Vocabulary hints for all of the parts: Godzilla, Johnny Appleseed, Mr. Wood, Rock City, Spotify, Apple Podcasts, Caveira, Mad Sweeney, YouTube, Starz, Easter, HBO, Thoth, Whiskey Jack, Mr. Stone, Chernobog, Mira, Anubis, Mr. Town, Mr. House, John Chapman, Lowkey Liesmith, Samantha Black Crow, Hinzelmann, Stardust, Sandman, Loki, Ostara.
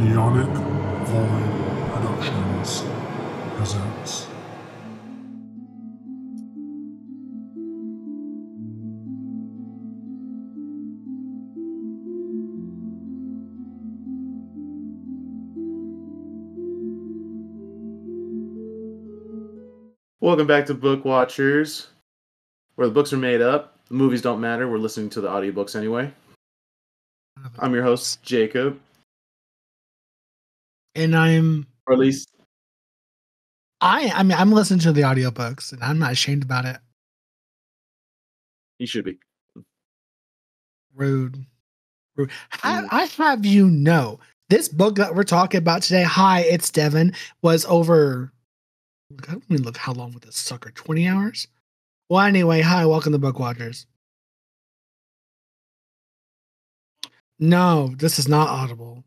Neonic Void Productions presents. Welcome back to Book Watchers, where the books are made up, the movies don't matter, we're listening to the audiobooks anyway. I'm your host, Jacob. And I'm... Or at least... I mean, I'm listening to the audiobooks, and I'm not ashamed about it. You should be. Rude. I have you know, this book that we're talking about today, hi, it's Devin, was over... Let me look how long with this sucker, 20 hours? Well, anyway, hi, welcome to Book Watchers. No, this is not Audible.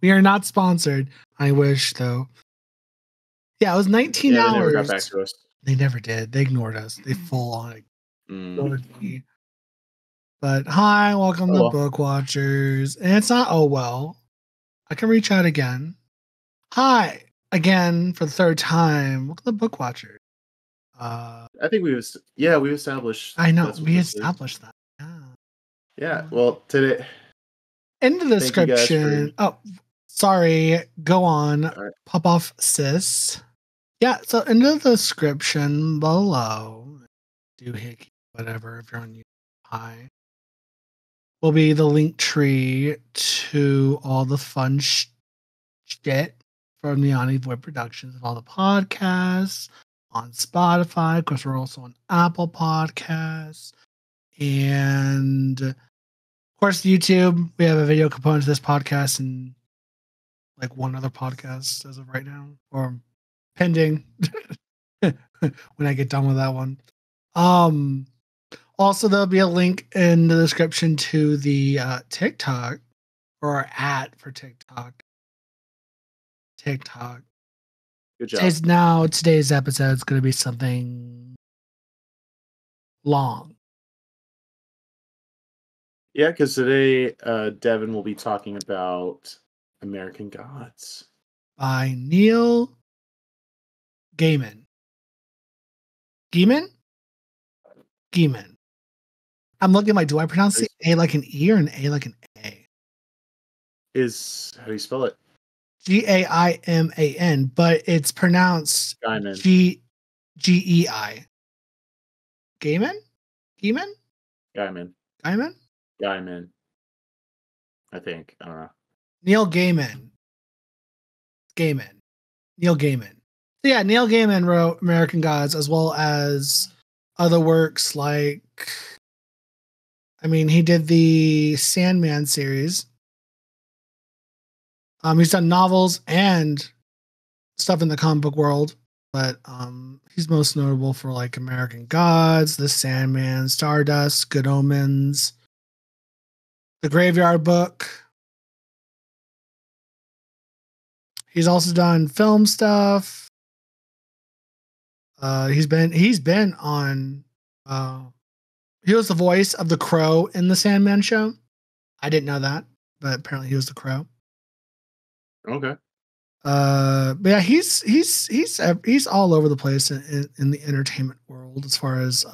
We are not sponsored. I wish, though. Yeah, it was 19 hours. They never got back to us. They never did. They ignored us. They full on ignored me. But hi, welcome to Book Watchers. And it's not, oh, well. I can reach out again. Hi. Again, for the third time, welcome to Book Watchers. I think we established. I know we established that. Yeah. Well, today. In the description. Oh, sorry. Go on. Right. Pop off, sis. Yeah. So in the description below, doohickey, whatever. If you're on YouTube, hi. Will be the link tree to all the fun shit. From Neonic Void Productions and all the podcasts on Spotify. Of course, we're also on Apple Podcasts. And, of course, YouTube. We have a video component to this podcast and, like, one other podcast as of right now. Or pending when I get done with that one. Also, there'll be a link in the description to the TikTok or our ad for TikTok. Good job. Today's episode is going to be something long. Yeah, because today Devin will be talking about American Gods by Neil Gaiman. Gaiman. I'm looking at do I pronounce the A like an E or an A like an A? How do you spell it? Gaiman, but it's pronounced Gei. Gaiman. I think. I don't know. Neil Gaiman. So yeah, Neil Gaiman wrote American Gods as well as other works like... I mean, he did the Sandman series. He's done novels and stuff in the comic book world, but he's most notable for like American Gods, The Sandman, Stardust, Good Omens, The Graveyard Book. He's also done film stuff. He's been on. He was the voice of the Crow in the Sandman show. I didn't know that, but apparently he was the Crow. Okay. But yeah, he's all over the place in the entertainment world as far as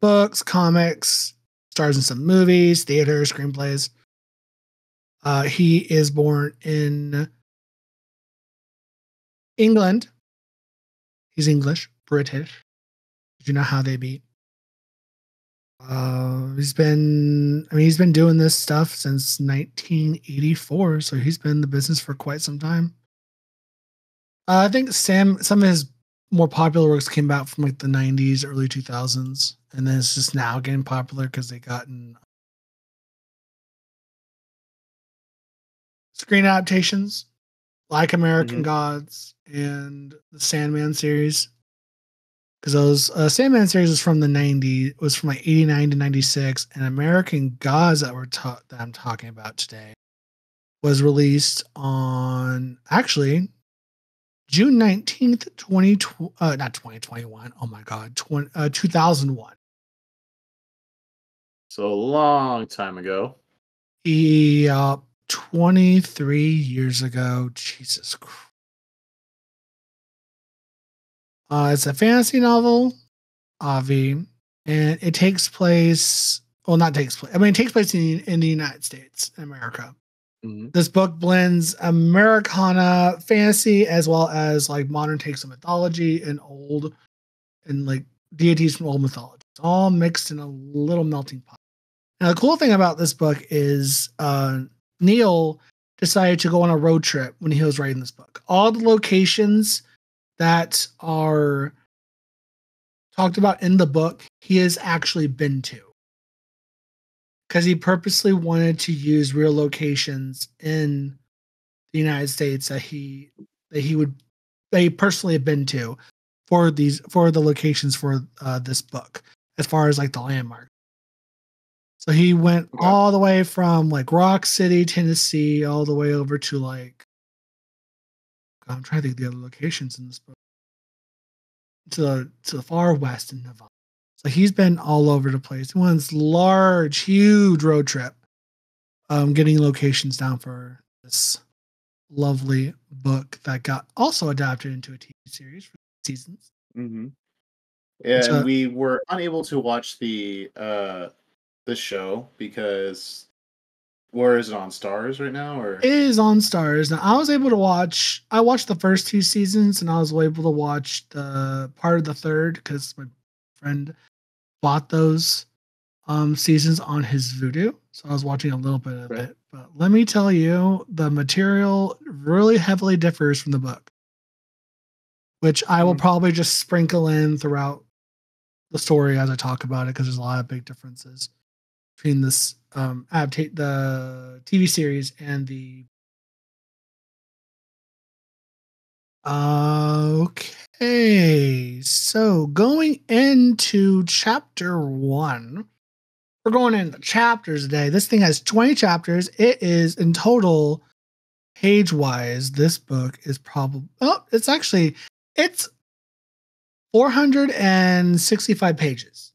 books, comics, stars in some movies, theater, screenplays. He is born in England. He's English, British. Did you know how they be? He's been doing this stuff since 1984, so he's been in the business for quite some time. I think some of his more popular works came out from like the 90s, early 2000s, and then it's just now getting popular because they gotten screen adaptations like American Gods and the Sandman series. Because those Sandman series was from the 90s, was from like 89 to 96, and American Gods that I'm talking about today was released on actually June 19th, 2001. So a long time ago. Yep, 23 years ago. Jesus Christ. It's a fantasy novel, Avi, and it takes place, well, not takes place, I mean, it takes place in the United States, America. Mm-hmm. This book blends Americana fantasy as well as like modern takes on mythology and old and like deities from old mythology. It's all mixed in a little melting pot. Now, the cool thing about this book is Neil decided to go on a road trip when he was writing this book. All the locations that are talked about in the book, he has actually been to. Because he purposely wanted to use real locations in the United States that he personally have been to for the locations for this book, as far as like the landmark. So he went all the way from like Rock City, Tennessee, all the way over to like, I'm trying to think of the other locations in this book, to the far west in Nevada. So he's been all over the place. He went this large, huge road trip, getting locations down for this lovely book that got also adapted into a TV series for seasons. Mm-hmm. Yeah, and we were unable to watch the show because, or is it on Starz right now? Or it is on Starz now. I was able to watch. I watched the first two seasons, and I was able to watch the part of the third because my friend bought those seasons on his Vudu, so I was watching a little bit of it. But let me tell you, the material really heavily differs from the book, which I will probably just sprinkle in throughout the story as I talk about it because there's a lot of big differences between this the TV series and the Okay, so going into chapter 1, we're going into chapters today. This thing has 20 chapters. It is in total, page-wise, this book is probably, it's 465 pages.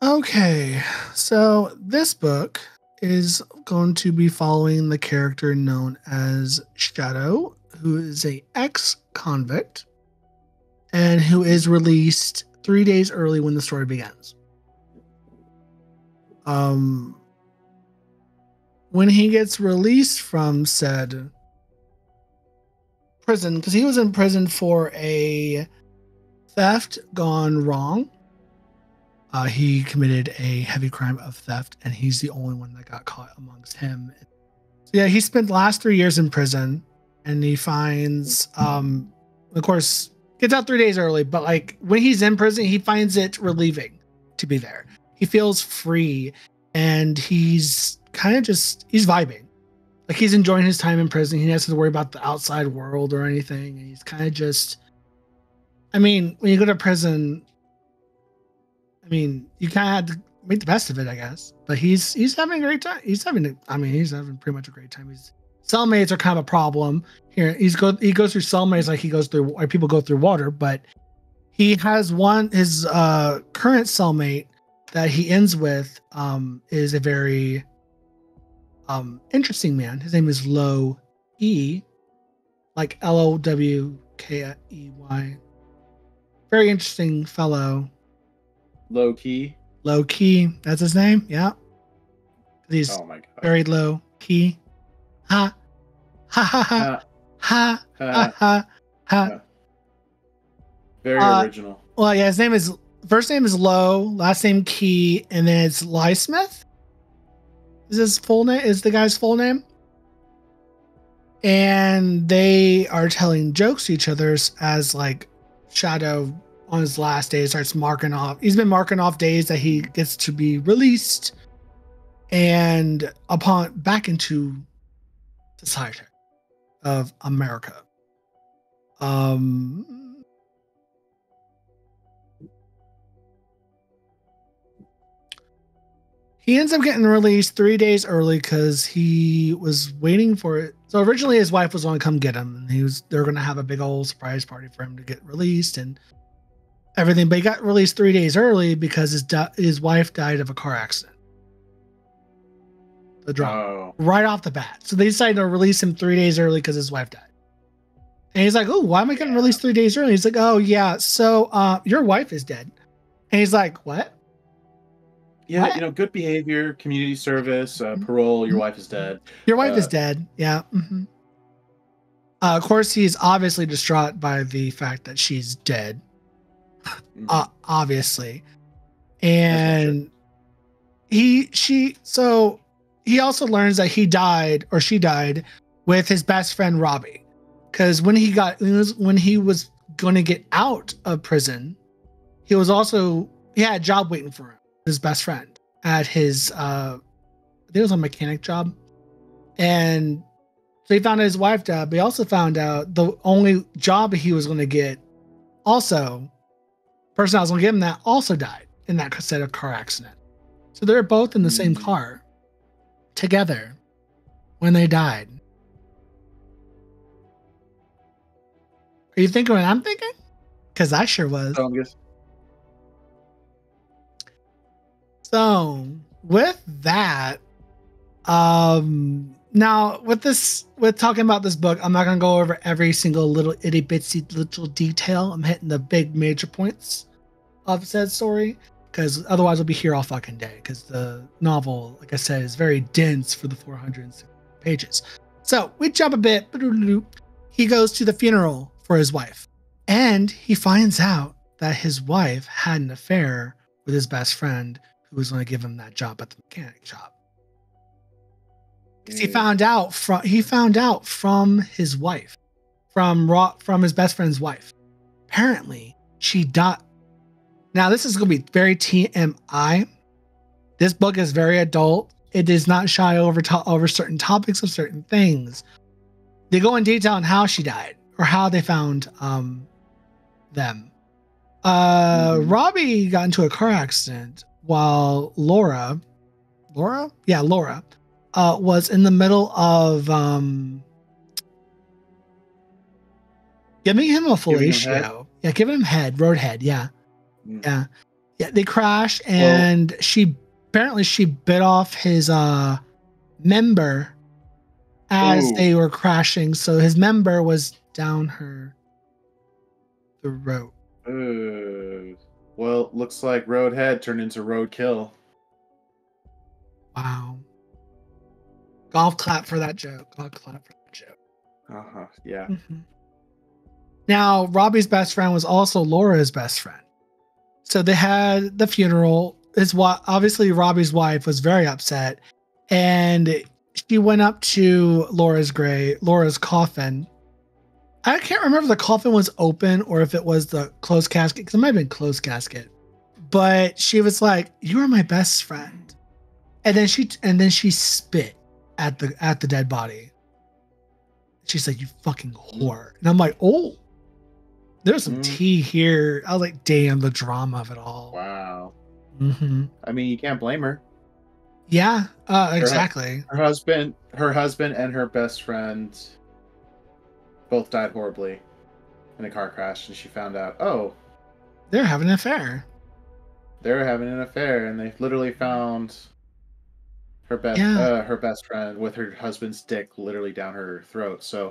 Okay, so this book is going to be following the character known as Shadow, who is an ex-convict and who is released 3 days early when the story begins. When he gets released from said prison, because he was in prison for a theft gone wrong. He committed a heavy crime of theft, and he's the only one that got caught amongst him. So yeah, he spent the last 3 years in prison, and he finds, of course, gets out 3 days early, but like when he's in prison, he finds it relieving to be there. He feels free, and he's kind of just, he's vibing. Like he's enjoying his time in prison. He doesn't have to worry about the outside world or anything. And he's kind of just, I mean, when you go to prison, I mean, you kind of had to make the best of it, I guess. But he's having a great time. He's having pretty much a great time. His cellmates are kind of a problem here. He goes through cellmates like he goes through, like people go through water. But he has one. His current cellmate that he ends with is a very interesting man. His name is Lowkey, like Lowkey. Very interesting fellow. Lowkey. Lowkey. That's his name. Yeah. He's very low key. Ha. Ha ha ha. Ha ha ha. Ha. Very original. Well, yeah, his name is, first name is Low, last name Key, and then it's Liesmith. Is his full name? Is the guy's full name? And they are telling jokes to each other as like Shadow on his last day starts marking off. He's been marking off days that he gets to be released and upon back into society of America. He ends up getting released 3 days early because he was waiting for it. So originally his wife was going to come get him, and they're going to have a big old surprise party for him to get released and everything, but he got released 3 days early because his wife died of a car accident. the drop right off the bat. So they decided to release him 3 days early because his wife died. And he's like, oh, why am I getting released 3 days early? He's like, oh, yeah, so your wife is dead. And he's like, what? Yeah, what? You know, good behavior, community service, parole, your wife is dead. Your wife is dead, yeah. Mm-hmm. Of course, he's obviously distraught by the fact that she's dead. Obviously. And so he also learns that he died, or she died, with his best friend, Robbie. Because when he was going to get out of prison, he had a job waiting for him, his best friend, at his, I think it was a mechanic job. And so he found out his wife died, but he also found out the only job he was going to get, also, person that was going to give him that also died in that set of car accident. So they're both in the same car together when they died. Are you thinking what I'm thinking? Because I sure was. So with that, now with talking about this book, I'm not gonna go over every single little itty bitsy little detail. I'm hitting the big major points of said story, because otherwise we'll be here all fucking day. Because the novel, like I said, is very dense for the 460 pages. So we jump a bit. He goes to the funeral for his wife, and he finds out that his wife had an affair with his best friend who was going to give him that job at the mechanic shop. Because he found out from his wife, from his best friend's wife. Apparently, she died. Now this is going to be very TMI. This book is very adult. It does not shy over certain topics of certain things. They go in detail on how she died, or how they found them. Robbie got into a car accident while Laura was in the middle of giving him a fellatio. Yeah, giving him head, roadhead. Yeah. Yeah. They crashed, and she bit off his member as they were crashing. So his member was down her throat. Well, looks like Roadhead turned into Roadkill. Wow. Golf clap for that joke. Golf clap for that joke. Yeah. Now, Robbie's best friend was also Laura's best friend. So they had the funeral. Obviously, Robbie's wife was very upset, and she went up to Laura's coffin. I can't remember if the coffin was open or if it was the closed casket, because it might have been closed casket. But she was like, "You are my best friend," and then she spit at the dead body. She's like, "You fucking whore," and I'm like, "Oh, there's some tea here." I was like, "Damn, the drama of it all." Wow. I mean, you can't blame her. Yeah, exactly. Her husband and her best friend both died horribly in a car crash, and she found out, they're having an affair. And they literally found her best friend with her husband's dick literally down her throat. So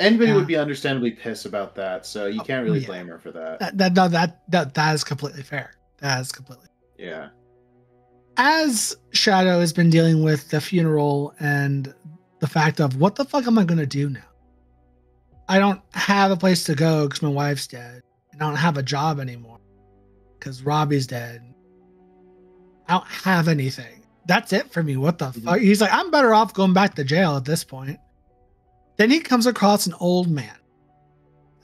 anybody would be understandably pissed about that. So you can't really blame her for that. That is completely fair. That is completely fair. Yeah. As Shadow has been dealing with the funeral and the fact of, what the fuck am I going to do now? I don't have a place to go because my wife's dead. And I don't have a job anymore because Robbie's dead. I don't have anything. That's it for me. What the fuck? He's like, I'm better off going back to jail at this point. Then he comes across an old man.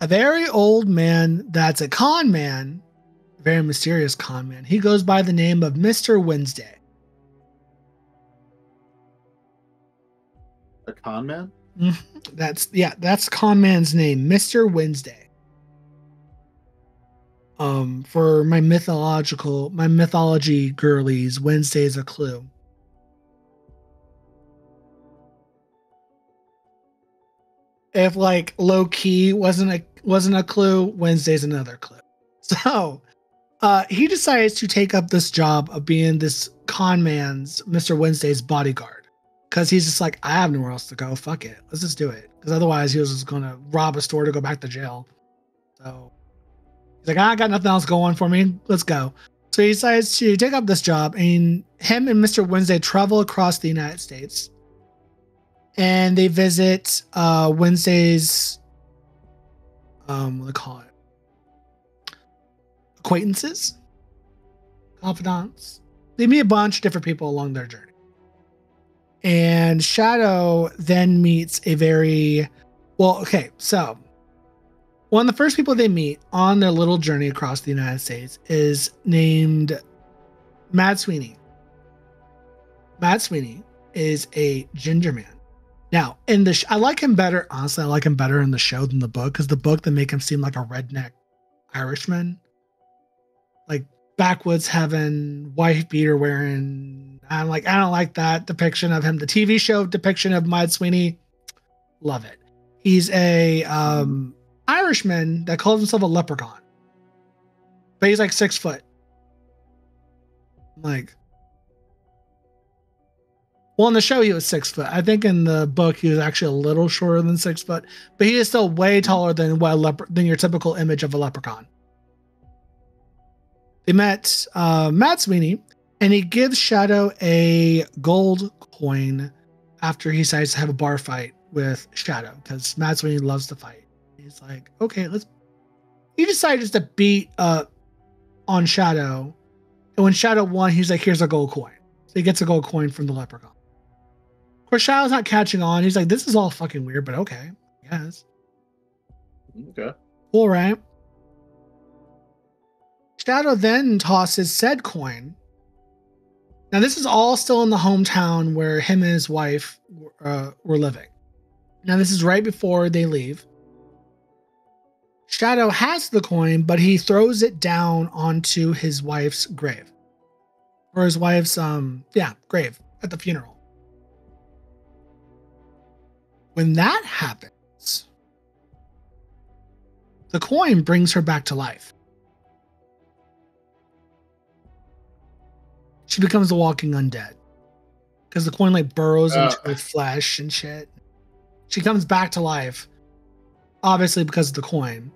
A very old man that's a con man. Very mysterious con man. He goes by the name of Mr. Wednesday. A con man? That's con man's name, Mr. Wednesday. For my mythology girlies, Wednesday's a clue. If like Low Key wasn't a clue, Wednesday's another clue. So He decides to take up this job of being this con man's Mr. Wednesday's bodyguard because he's just like, I have nowhere else to go. Fuck it. Let's just do it. Because otherwise he was just going to rob a store to go back to jail. So he's like, I got nothing else going for me. Let's go. So he decides to take up this job, and him and Mr. Wednesday travel across the United States, and they visit Wednesday's, what do they call it? Acquaintances, confidants. They meet a bunch of different people along their journey. And Shadow then meets a very, well, okay, so one of the first people they meet on their little journey across the United States is named Mad Sweeney. Mad Sweeney is a ginger man. Now, in the I like him better, honestly, I like him better in the show than the book, because the book, they make him seem like a redneck Irishman. Like backwoods having wife beater wearing. I'm like, I don't like that depiction of him. The TV show depiction of Mad Sweeney, love it. He's a Irishman that calls himself a leprechaun, but he's like 6 foot. I'm like, well, in the show he was 6 foot. I think in the book he was actually a little shorter than 6 foot, but he is still way taller than than your typical image of a leprechaun. They met Mad Sweeney, and he gives Shadow a gold coin after he decides to have a bar fight with Shadow because Mad Sweeney loves to fight. He's like, okay, let's. He decides to beat up on Shadow, and when Shadow won, he's like, here's a gold coin. So he gets a gold coin from the leprechaun. Of course, Shadow's not catching on. He's like, this is all fucking weird, but okay, I guess. Okay. Cool, right? Shadow then tosses said coin. Now, this is all still in the hometown where him and his wife were living. Now, this is right before they leave. Shadow has the coin, but he throws it down onto his wife's grave. Or his wife's, grave at the funeral. When that happens, the coin brings her back to life. She becomes a walking undead because the coin like burrows into her flesh and shit. She comes back to life, obviously because of the coin,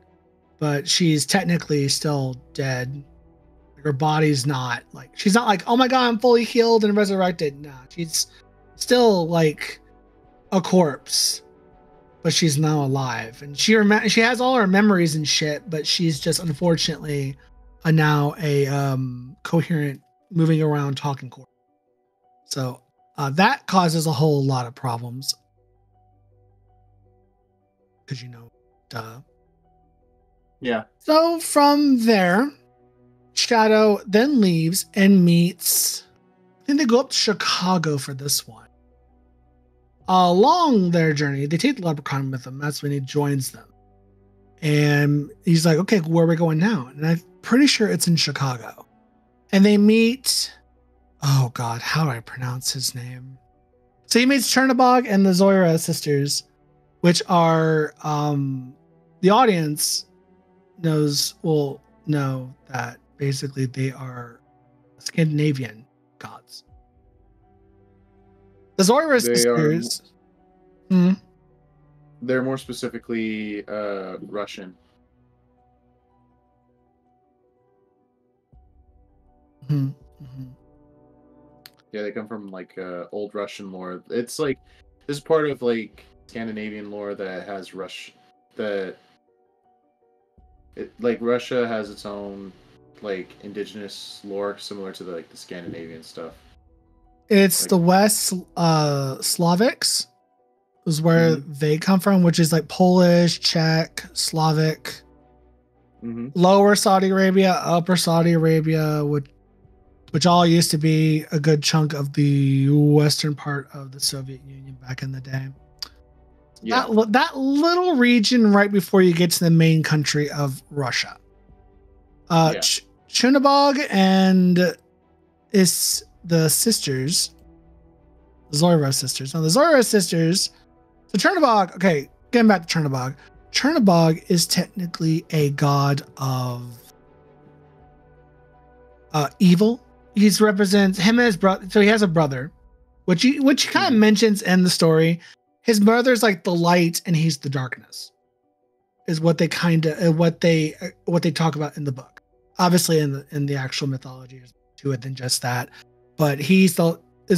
but she's technically still dead. Like, her body's not like, she's not like, oh my God, I'm fully healed and resurrected. No, she's still like a corpse, but she's now alive. And she has all her memories and shit, but she's just unfortunately now a coherent, moving around, talking corpse. So that causes a whole lot of problems. Because, you know, duh. Yeah. So from there, Shadow then leaves and meets, I think they go up to Chicago for this one. Along their journey, they take the leprechaun with them. That's when he joins them. And he's like, okay, where are we going now? And I'm pretty sure it's in Chicago. And they meet, oh God, how do I pronounce his name? So he meets Chernobog and the Zorya sisters, which are, the audience will know that basically they are Scandinavian gods. The Zorya sisters. They're more specifically Russian. Yeah, they come from like old Russian lore. It's like this is part of like Scandinavian lore that has Russia has its own like indigenous lore similar to the Scandinavian stuff. It's like, the West Slavics is where they come from, which is like Polish, Czech, Slavic. Lower Saudi Arabia, upper Saudi Arabia, which all used to be a good chunk of the western part of the Soviet Union back in the day. Yeah. That little region right before you get to the main country of Russia. Chernobog and the Zorya sisters. Now the Zorya sisters, so Chernobog, okay, getting back to Chernobog. Chernobog is technically a god of evil. He's represents him and his brother. So he has a brother, which kind of mentions in the story. His brother's like the light, and he's the darkness, is what they kind of what they talk about in the book. Obviously, in the actual mythology, there's more to it than just that. But his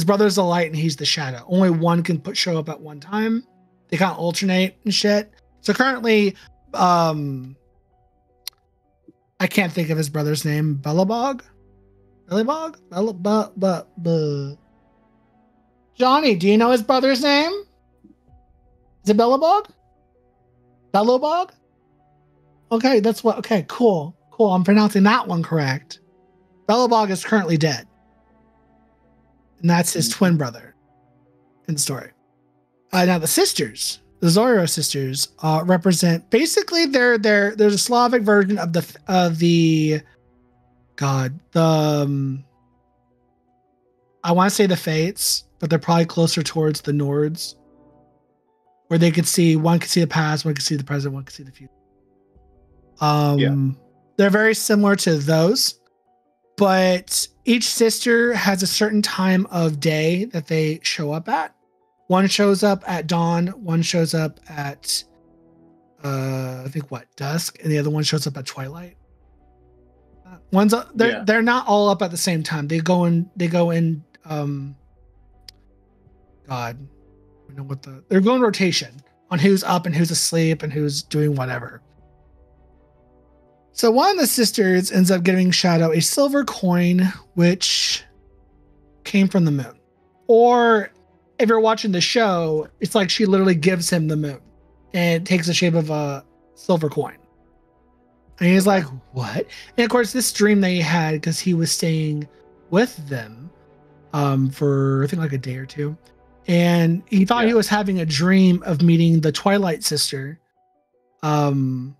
brother's the light, and he's the shadow. Only one can show up at one time. They kind of alternate and shit. So currently, I can't think of his brother's name. Belobog? Johnny, do you know his brother's name? Is it Belobog? Belobog? Okay, that's what. Okay, cool. Cool. I'm pronouncing that one correct. Belobog is currently dead. And that's his twin brother in the story. Now the sisters, the Zorya sisters, represent basically they're a Slavic version of I want to say the Fates, but they're probably closer towards the Nords, where they could see, one could see the past, one could see the present, one could see the future. They're very similar to those, but each sister has a certain time of day that they show up at. One shows up at dawn, one shows up at, dusk, and the other one shows up at twilight. They're not all up at the same time. They go in. They're going rotation on who's up and who's asleep and who's doing whatever. So one of the sisters ends up giving Shadow a silver coin, which came from the moon. Or if you're watching the show, it's like she literally gives him the moon and it takes the shape of a silver coin. And he's like, what? And of course, this dream that he had, because he was staying with them for, I think, like a day or two. And he thought he was having a dream of meeting the Twilight sister. And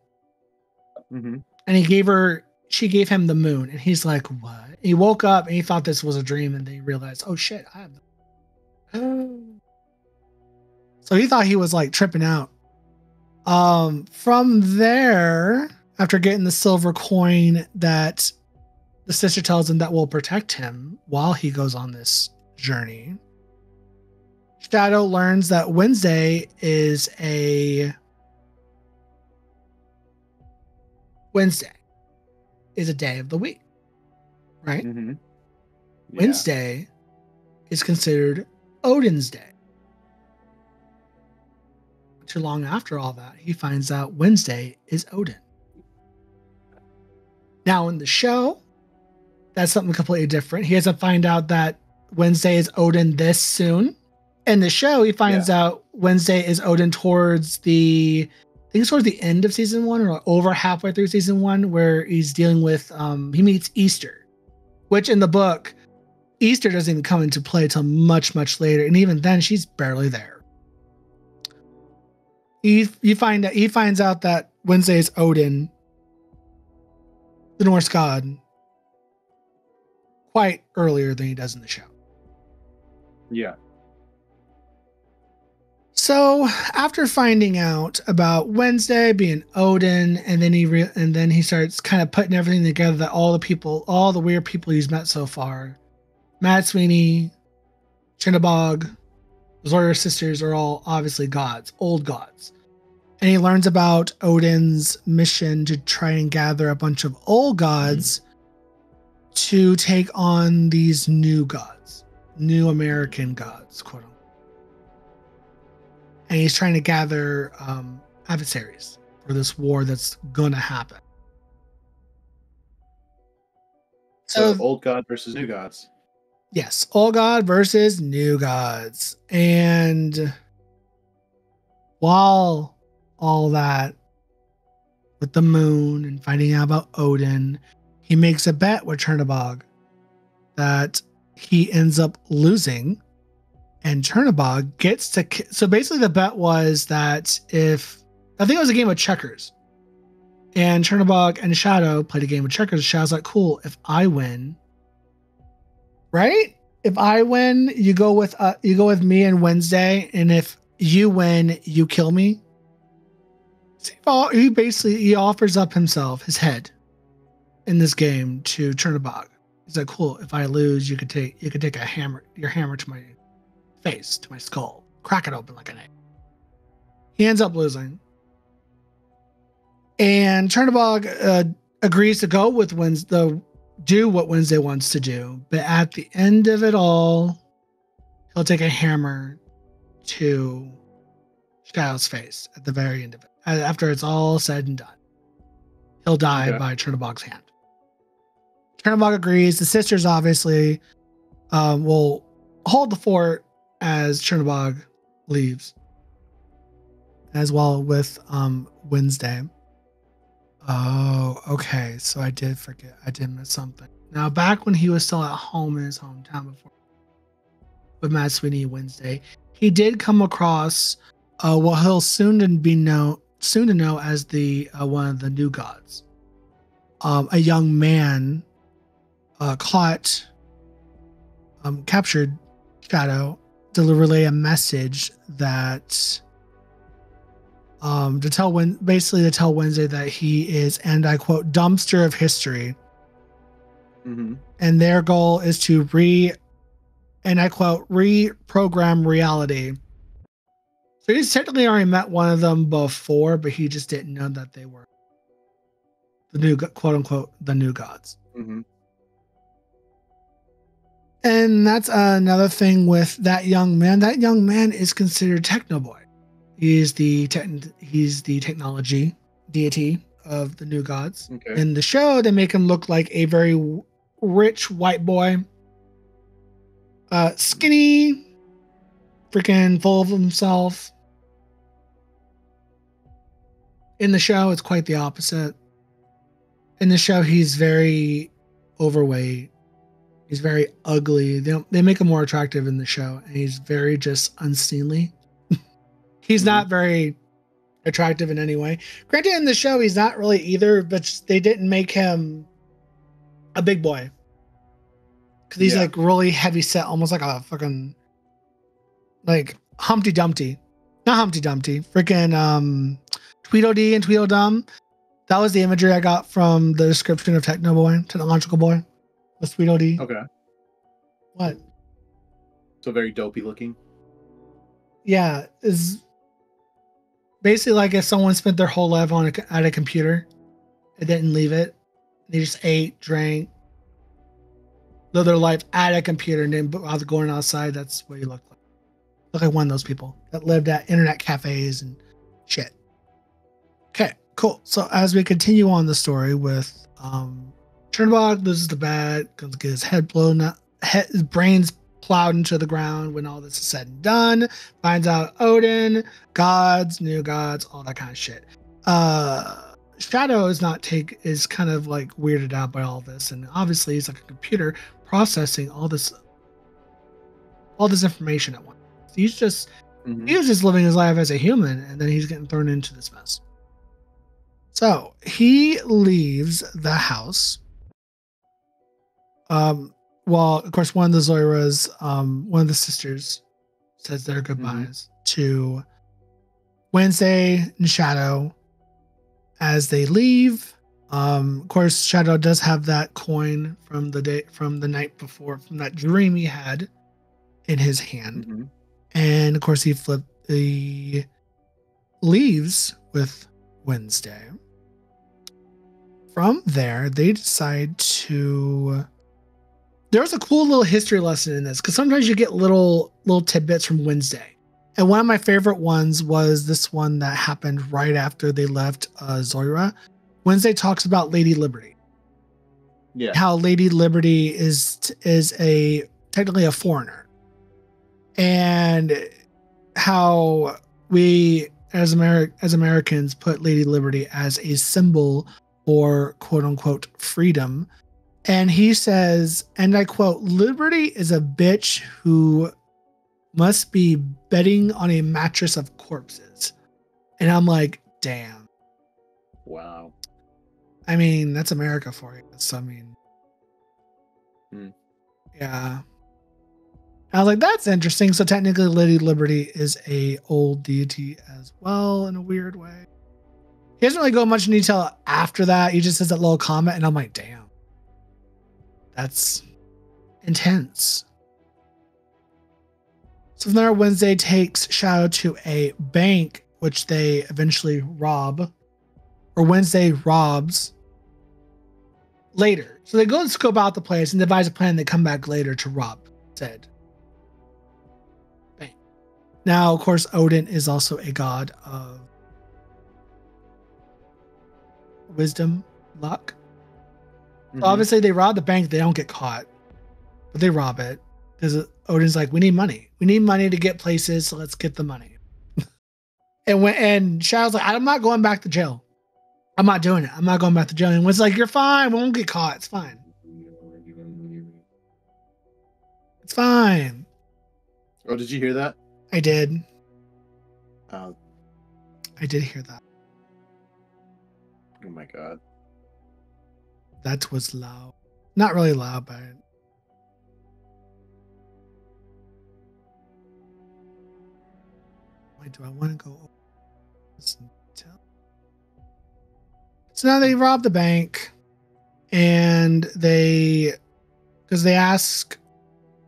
she gave him the moon. And he's like, what? And he woke up and he thought this was a dream. And they realized, oh, shit, I have the moon. So he thought he was like tripping out. From there, after getting the silver coin that the sister tells him that will protect him while he goes on this journey, Shadow learns that Wednesday is a day of the week, right? Mm-hmm. Yeah. Wednesday is considered Odin's day. Not too long after all that, he finds out Wednesday is Odin. Now in the show, that's something completely different. He doesn't find out that Wednesday is Odin this soon. In the show, he finds out Wednesday is Odin towards the end of season one, or over halfway through season one, where he's dealing with, he meets Easter, which in the book, Easter doesn't even come into play till much, much later. And even then she's barely there. He finds out that Wednesday is Odin, the Norse god, quite earlier than he does in the show. Yeah. So after finding out about Wednesday being Odin, and then he starts kind of putting everything together that all the weird people he's met so far, Mad Sweeney, Chernobog, Zorya sisters are all obviously gods, old gods. And he learns about Odin's mission to try and gather a bunch of old gods to take on these new gods, new American gods, quote unquote. And he's trying to gather adversaries for this war that's going to happen. So old god versus new gods. Yes, old god versus new gods. And while all that with the moon and finding out about Odin, he makes a bet with Chernobog that he ends up losing, and Chernobog gets to. So basically, the bet was that I think it was a game of checkers, and Chernobog and Shadow played a game of checkers. Shadow's like, "Cool, if I win, right? If I win, you go with me and Wednesday, and if you win, you kill me." He basically offers up his head in this game to Chernobog He's like, cool. If I lose, you could take a hammer, your hammer to my face, to my skull, crack it open like an egg. He ends up losing, and Chernobog agrees to go with do what Wednesday wants to do, but at the end of it all, he'll take a hammer to Kyle's face at the very end of it. After it's all said and done, he'll die by Chernobog's hand. Chernobog agrees. The sisters obviously will hold the fort as Chernobog leaves, as well with Wednesday. Oh, okay. So I did forget. I did miss something. Now, back when he was still at home in his hometown before with Mad Sweeney Wednesday, he did come across what he'll soon to know as the one of the new gods. A young man captured Shadow to relay a message that to tell Wednesday that he is, and I quote, dumpster of history. Mm-hmm. And their goal is to reprogram reality. So he's technically already met one of them before, but he just didn't know that they were the new, quote unquote, the new gods. Mm-hmm. And that's another thing with that young man. That young man is considered Techno Boy. He's the technology deity of the new gods. Okay. In the show, they make him look like a very rich white boy, skinny, freaking full of himself. In the show, it's quite the opposite. In the show, he's very overweight. He's very ugly. They make him more attractive in the show, and he's very just unseemly. He's not very attractive in any way. Granted, in the show, he's not really either, but they didn't make him a big boy. Because he's like really heavy set, almost like a fucking, like Humpty Dumpty. Not Humpty Dumpty. Freaking Tweedledee and Tweedledum. That was the imagery I got from the description of Techno Boy, Technological Boy. Was Tweedledee. Okay. What? So very dopey looking. Yeah, is basically like if someone spent their whole life at a computer and didn't leave it. They just ate, drank, lived their life at a computer and didn't bother going outside. That's what you look like. Look like one of those people that lived at internet cafes and shit. Okay, cool. So as we continue on the story with Chernobog loses the bat, comes get his head blown out, his brains plowed into the ground when all this is said and done. Finds out Odin, gods, new gods, all that kind of shit. Shadow is kind of like weirded out by all this, and obviously he's like a computer processing all this information at once. He's just he was just living his life as a human, and then he's getting thrown into this mess. So he leaves the house. Well, of course, one of the Zoyras, one of the sisters, says their goodbyes to Wednesday and Shadow as they leave. Of course, Shadow does have that coin from that dream he had in his hand, and of course, he leaves with Wednesday. From there, they decide to. There's a cool little history lesson in this because sometimes you get little tidbits from Wednesday. And one of my favorite ones was this one that happened right after they left Zorya. Wednesday talks about Lady Liberty. Yeah. How Lady Liberty is technically a foreigner. And how we as Americans put Lady Liberty as a symbol for quote unquote freedom. And he says, and I quote, "Liberty is a bitch who must be bedding on a mattress of corpses." And I'm like, damn. Wow. I mean, that's America for you. So, I mean, yeah. I was like, that's interesting. So technically Lady Liberty is a old deity as well in a weird way. He doesn't really go much in detail after that. He just says that little comment and I'm like, damn. That's intense. So from there, Wednesday takes Shadow to a bank, which they eventually rob. Or Wednesday robs later. So they go and scope out the place and devise a plan. They come back later to rob said bank. Now, of course, Odin is also a god of wisdom, luck. Mm-hmm. So obviously, they rob the bank. They don't get caught, but they rob it because Odin's like, "We need money. We need money to get places. So let's get the money." and Shadow's like, "I'm not going back to jail. I'm not doing it. I'm not going back to jail." And Wind's like, "You're fine. We won't get caught. It's fine. It's fine." Oh, did you hear that? I did. I did hear that. Oh my god. That was loud. Not really loud, but... Wait, do I want to go over this and tell? So now they rob the bank and they... Because they ask...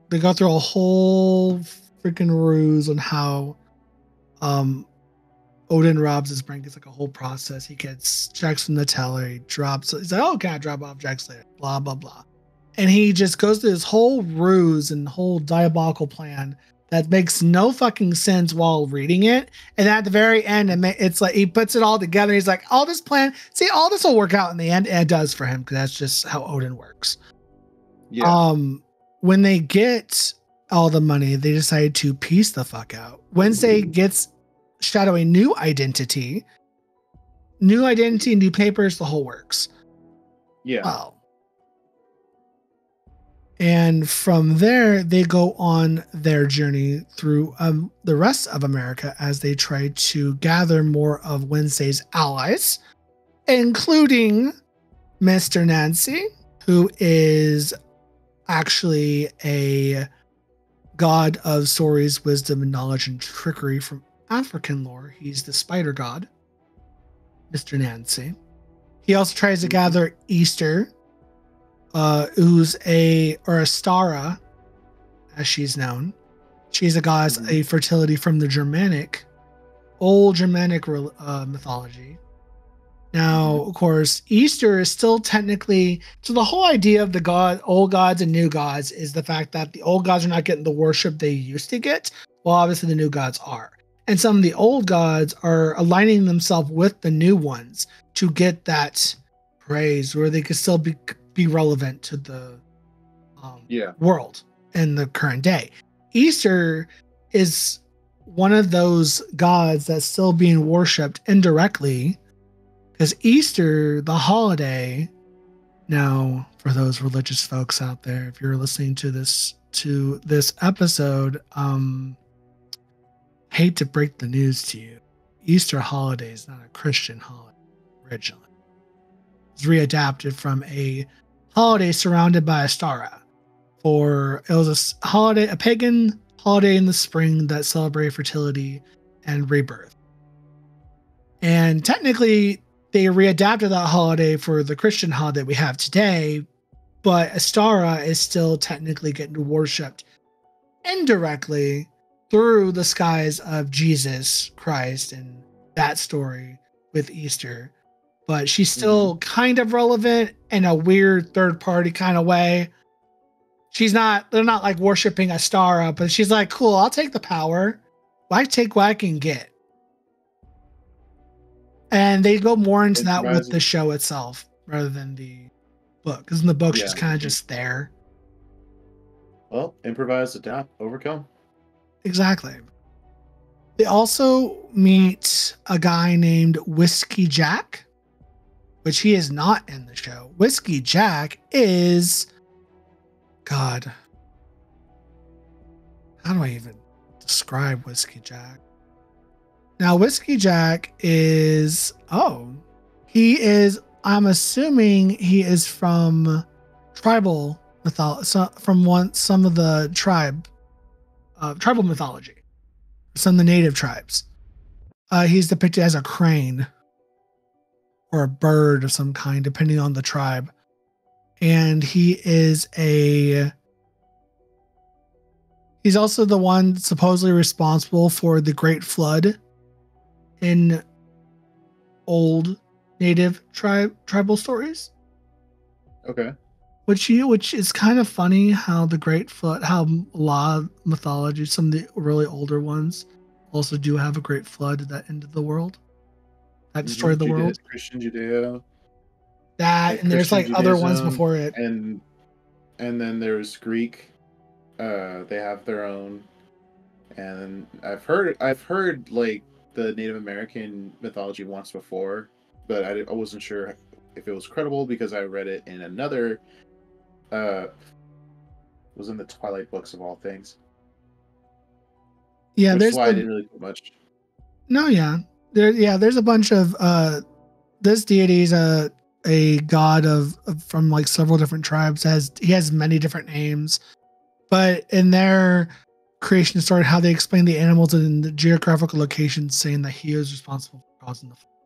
They go through a whole freaking ruse on how... Odin robs his bank. It's like a whole process. He gets checks from the teller. He drops. He's like, "Oh, can I drop off checks later?" Blah, blah, blah. And he just goes through this whole ruse and whole diabolical plan that makes no fucking sense while reading it. And at the very end, it's like he puts it all together. He's like, all this plan, see, all this will work out in the end. And it does for him because that's just how Odin works. Yeah. When they get all the money, they decide to piece the fuck out. Wednesday gets Shadow a new identity, new papers, the whole works. Yeah. Wow. And from there, they go on their journey through the rest of America as they try to gather more of Wednesday's allies, including Mr. Nancy, who is actually a god of Sorry's wisdom and knowledge and trickery from African lore. He's the spider god, Mr. Nancy. He also tries to gather Easter, who's or Ostara, as she's known. She's a goddess, a fertility from the old Germanic mythology. Now, of course, Easter is still technically, so the whole idea of the old gods and new gods is the fact that the old gods are not getting the worship they used to get. Well, obviously the new gods are. And some of the old gods are aligning themselves with the new ones to get that praise where they could still be relevant to the world in the current day. Easter is one of those gods that's still being worshipped indirectly because Easter, the holiday, now for those religious folks out there, if you're listening to this episode, hate to break the news to you, Easter holiday is not a Christian holiday originally. It's readapted from a holiday surrounded by Ostara. It was a pagan holiday in the spring that celebrated fertility and rebirth. And technically, they readapted that holiday for the Christian holiday we have today, but Ostara is still technically getting worshipped indirectly through the skies of Jesus Christ and that story with Easter, but she's still kind of relevant in a weird third party kind of way. They're not like worshiping Ostara, but she's like, cool, I'll take the power. I take what I can get. And they go more into that with the show itself rather than the book. Cause in the book, she's kind of just there. Well, improvise, adapt, overcome. Exactly. They also meet a guy named Whiskey Jack, which he is not in the show. Whiskey Jack is... God. How do I even describe Whiskey Jack? Now, Whiskey Jack is... I'm assuming he is from tribal mythology, some of the tribal mythology, some of the native tribes. He's depicted as a crane or a bird of some kind, depending on the tribe. and he is a... He's also the one supposedly responsible for the Great Flood in old native tribal stories. Okay. Which is kind of funny how the Great Flood, how a lot of mythology, some of the really older ones also do have a Great Flood that ended the world. That destroyed the world. Christian Judeo. That, and there's like other ones before it. And then there's Greek. They have their own, and I've heard like the Native American mythology once before, but I wasn't sure if it was credible because I read it in another. It was in the Twilight books of all things. Yeah, there's why I didn't really do much. No, yeah, there's a bunch of this deity is a god of from like several different tribes. He has many different names. But in their creation story, how they explain the animals and the geographical locations, saying that he is responsible for causing the flood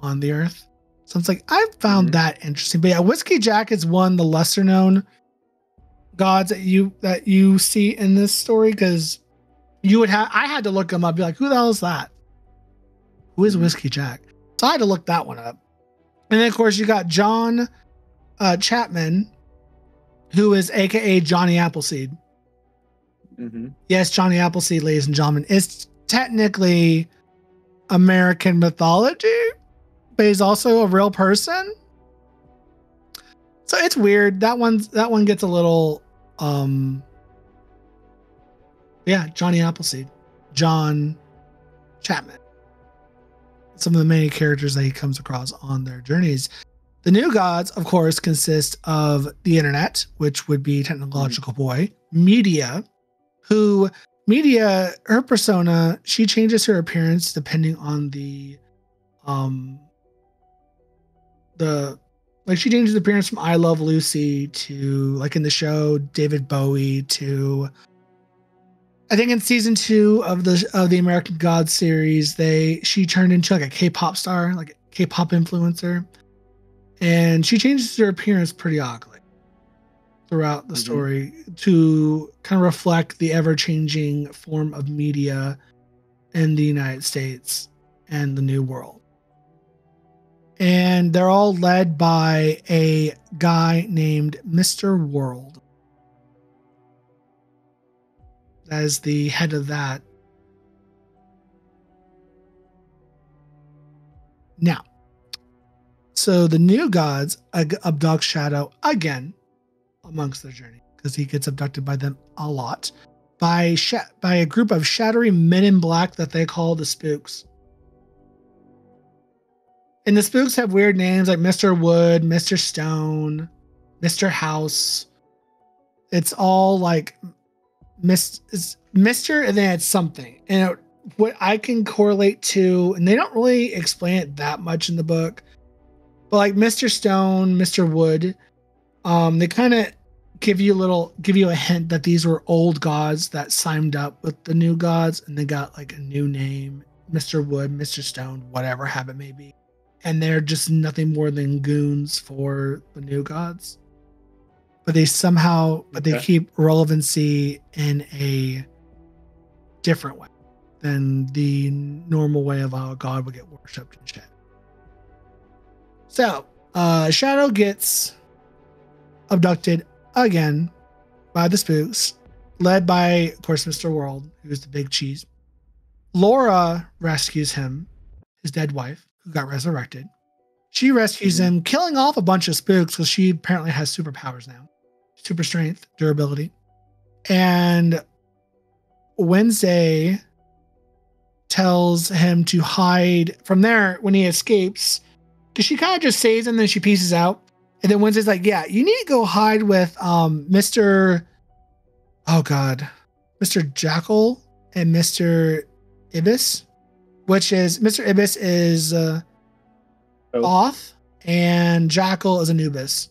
on the earth. So it's like, I found that interesting. But yeah, Whiskey Jack is one of the lesser known gods that you see in this story, because I had to look him up, be like, who the hell is that? Who is Whiskey Jack? So I had to look that one up. And then of course you got John Chapman, who is AKA Johnny Appleseed. Mm-hmm. Yes, Johnny Appleseed, ladies and gentlemen, is technically American mythology, but he's also a real person. So it's weird. That one gets a little, Johnny Appleseed, John Chapman. Some of the many characters that he comes across on their journeys. The new gods, of course, consist of the internet, which would be Technological Boy, Media, her persona, she changes her appearance depending on she changes the appearance from I Love Lucy to, like in the show, David Bowie to, I think in season 2 of the American Gods series, she turned into like a K-pop star, like a K-pop influencer. And she changes her appearance pretty oddly throughout the story to kind of reflect the ever-changing form of media in the United States and the New World. And they're all led by a guy named Mr. World. That is the head of that. Now, so the new gods abduct Shadow again amongst their journey, because he gets abducted by them a lot, by a group of shadowy men in black that they call the Spooks. And the Spooks have weird names like Mr. Wood, Mr. Stone, Mr. House. It's all like Mr. and then it's something. And what I can correlate to, and they don't really explain it that much in the book, but like Mr. Stone, Mr. Wood, they kind of give you a hint that these were old gods that signed up with the new gods, and they got like a new name, Mr. Wood, Mr. Stone, whatever habit may be, and they're just nothing more than goons for the new gods. But they somehow they keep relevancy in a different way than the normal way of how a god would get worshipped and shit. So, Shadow gets abducted again by the Spooks, led by, of course, Mr. World, who's the big cheese. Laura rescues him, his dead wife, who got resurrected. She rescues him, killing off a bunch of Spooks because she apparently has superpowers now. Super strength, durability. And Wednesday tells him to hide. From there, when he escapes... because she kind of just saves him, then she pieces out. And then Wednesday's like, yeah, you need to go hide with Mr. Jackal and Mr. Ibis, which is, Mr. Ibis is Thoth, and Jackal is Anubis.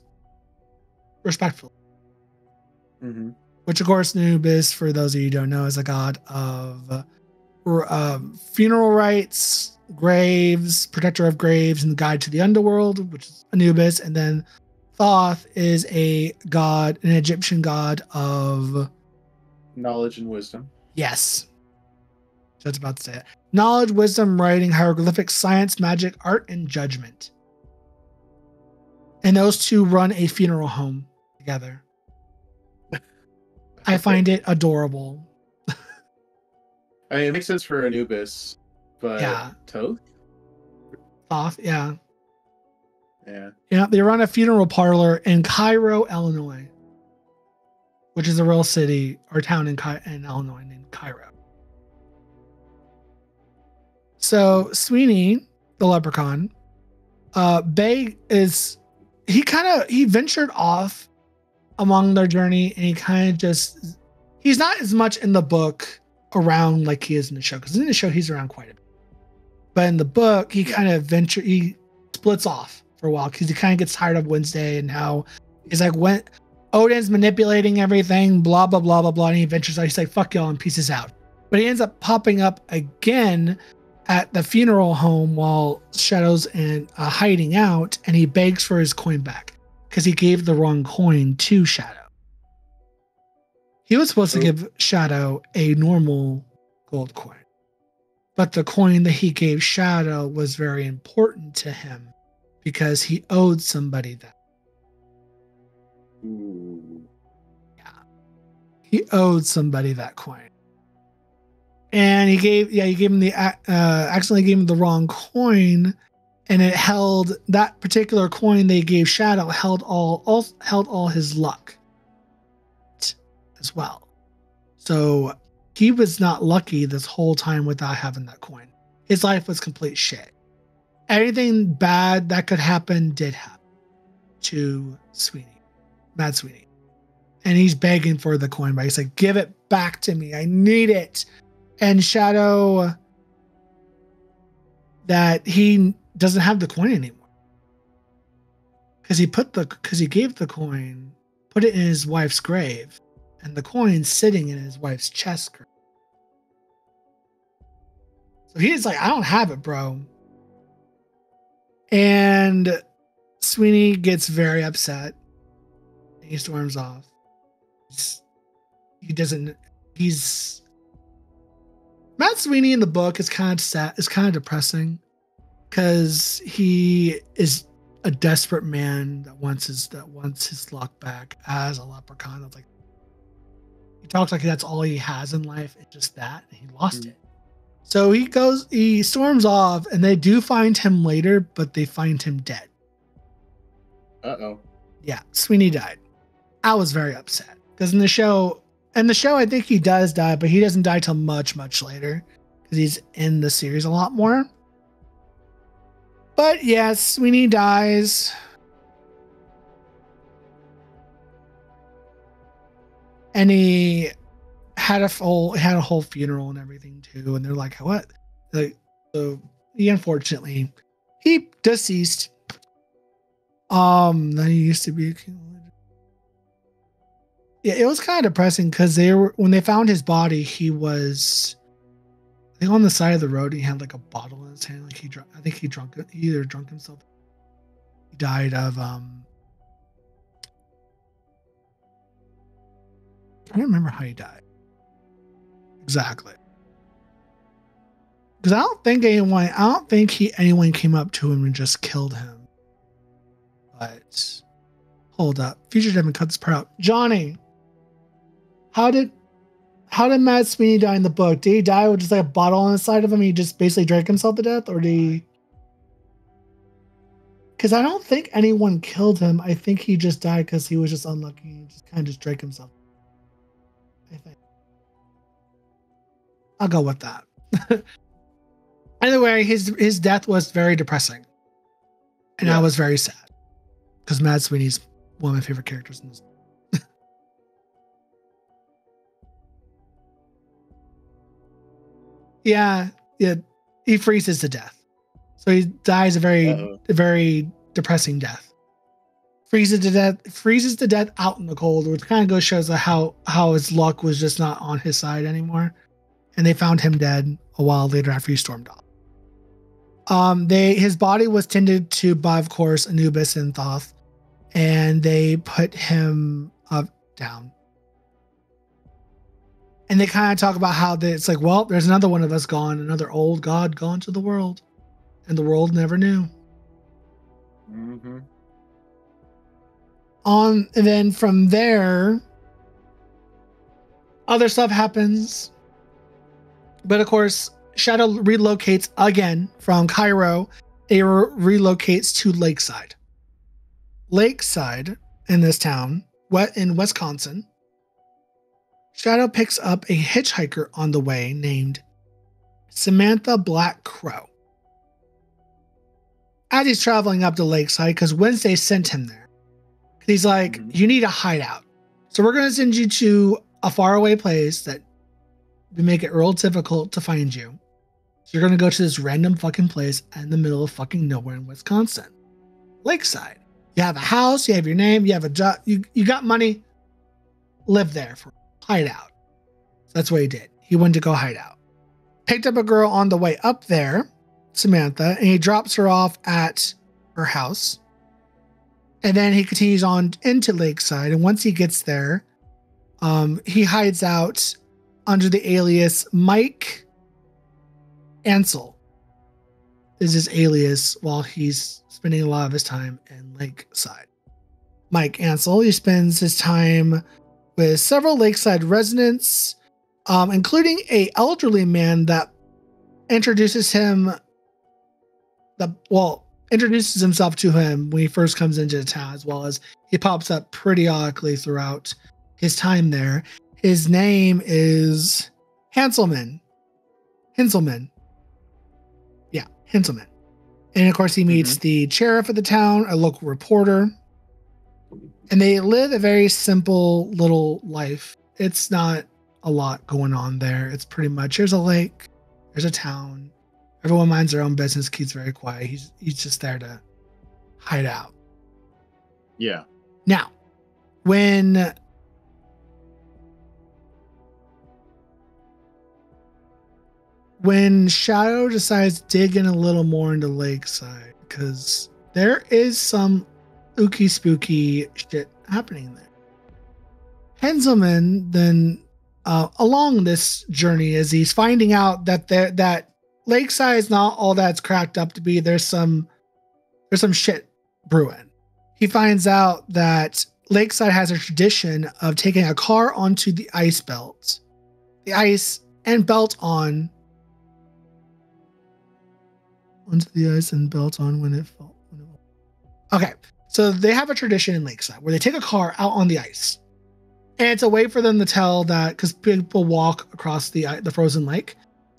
Respectfully. Mm-hmm. Which, of course, Anubis, for those of you who don't know, is a god of funeral rites, graves, protector of graves, and the guide to the underworld, which is Anubis. And then Thoth is a god, an Egyptian god of knowledge and wisdom. Yes. Just about to say it. Knowledge, wisdom, writing, hieroglyphics, science, magic, art, and judgment. And those two run a funeral home together. I find it adorable. I mean, it makes sense for Anubis, but yeah. Thoth? Thoth, yeah. Yeah. Yeah, they run a funeral parlor in Cairo, Illinois, which is a real city or town in Illinois named Cairo. So Sweeney, the leprechaun, Bay is, he ventured off among their journey, and he kind of just, he's not as much in the book around like he is in the show, because in the show he's around quite a bit. But in the book, he kind of he splits off for a while because he kind of gets tired of Wednesday and how he's like, when Odin's manipulating everything, blah, blah, blah, blah, blah. And he ventures out. He's like, fuck y'all, and pieces out. But he ends up popping up again at the funeral home while Shadow's and hiding out, and he begs for his coin back because he gave the wrong coin to Shadow. He was supposed to give Shadow a normal gold coin, but the coin that he gave Shadow was very important to him because he owed somebody that. Ooh. Yeah. He owed somebody that coin. And accidentally gave him the wrong coin, and it held, that particular coin they gave Shadow held all his luck as well. So he was not lucky this whole time without having that coin. His life was complete shit. Anything bad that could happen did happen to Sweeney, Mad Sweeney. And he's begging for the coin back. He's like, give it back to me. I need it. And Shadow, that he doesn't have the coin anymore because he put it in his wife's grave, and the coin's sitting in his wife's chest grave. So he's like, I don't have it, bro. And Sweeney gets very upset. He storms off. Mad Sweeney in the book is kind of sad. It's kind of depressing because he is a desperate man that wants his luck back as a leprechaun. That's like, he talks like that's all he has in life. It's just that, and he lost it. So he storms off, and they do find him later, but they find him dead. Uh-oh. Yeah. Sweeney died. I was very upset because in the show, I think he does die, but he doesn't die till much, much later because he's in the series a lot more. But yes, Sweeney dies. And he had a whole funeral and everything too. And they're like, what? So he, unfortunately, he deceased. He used to be a king. Yeah, it was kind of depressing because when they found his body, he was, I think, on the side of the road. He had like a bottle in his hand. Like he either drunk himself. He died of I don't remember how he died exactly. Because I don't think anyone came up to him and just killed him. But hold up, Future Devin, cut this part out. Johnny. How did Mad Sweeney die in the book? Did he die with just like a bottle on the side of him? He just basically drank himself to death, or did he? Because I don't think anyone killed him. I think he just died because he was just unlucky and just kind of just drank himself. I think. I'll go with that. Either way, his death was very depressing, and yeah. I was very sad because Mad Sweeney's one of my favorite characters in this. Yeah, he freezes to death. So he dies a very depressing death. Freezes to death out in the cold, which kind of shows how his luck was just not on his side anymore. And they found him dead a while later after he stormed off. His body was tended to by, of course, Anubis and Thoth, and they put him up down. And they kind of talk about how it's like, well, there's another one of us gone, another old god gone to the world, and the world never knew. Mm-hmm. On, and then from there, other stuff happens. But of course, Shadow relocates again from Cairo. It relocates to Lakeside. Lakeside, in this town, in Wisconsin, Shadow picks up a hitchhiker on the way named Samantha Black Crow. As he's traveling up to Lakeside, because Wednesday sent him there, he's like, you need a hideout. So we're going to send you to a faraway place that we make it real difficult to find you. So you're going to go to this random fucking place in the middle of fucking nowhere in Wisconsin. Lakeside. You have a house. You have your name. You have a job. You got money. Live there for hideout. So that's what he did. He went to go hide out. Picked up a girl on the way up there, Samantha, and he drops her off at her house. And then he continues on into Lakeside. And once he gets there, he hides out under the alias Mike Ansel. Is his alias while he's spending a lot of his time in Lakeside. Mike Ansel, he spends his time with several Lakeside residents, including an elderly man that introduces himself to him when he first comes into the town, as well as he pops up periodically throughout his time there. His name is Hinzelmann. Yeah, Hinzelmann. And of course he meets the sheriff of the town, a local reporter, and they live a very simple little life. It's not a lot going on there. It's pretty much, here's a lake, there's a town. Everyone minds their own business. Keith's very quiet. He's just there to hide out. Yeah. Now, when Shadow decides to dig in a little more into Lakeside, because there is some ooky spooky shit happening there. Hinzelmann then, along this journey, as he's finding out that Lakeside is not all that's cracked up to be. There's some shit brewing. He finds out that Lakeside has a tradition of taking a car onto the ice and belt on when it falls. Okay, so they have a tradition in Lakeside where they take a car out on the ice, and it's a way for them to tell that, because people walk across the frozen lake.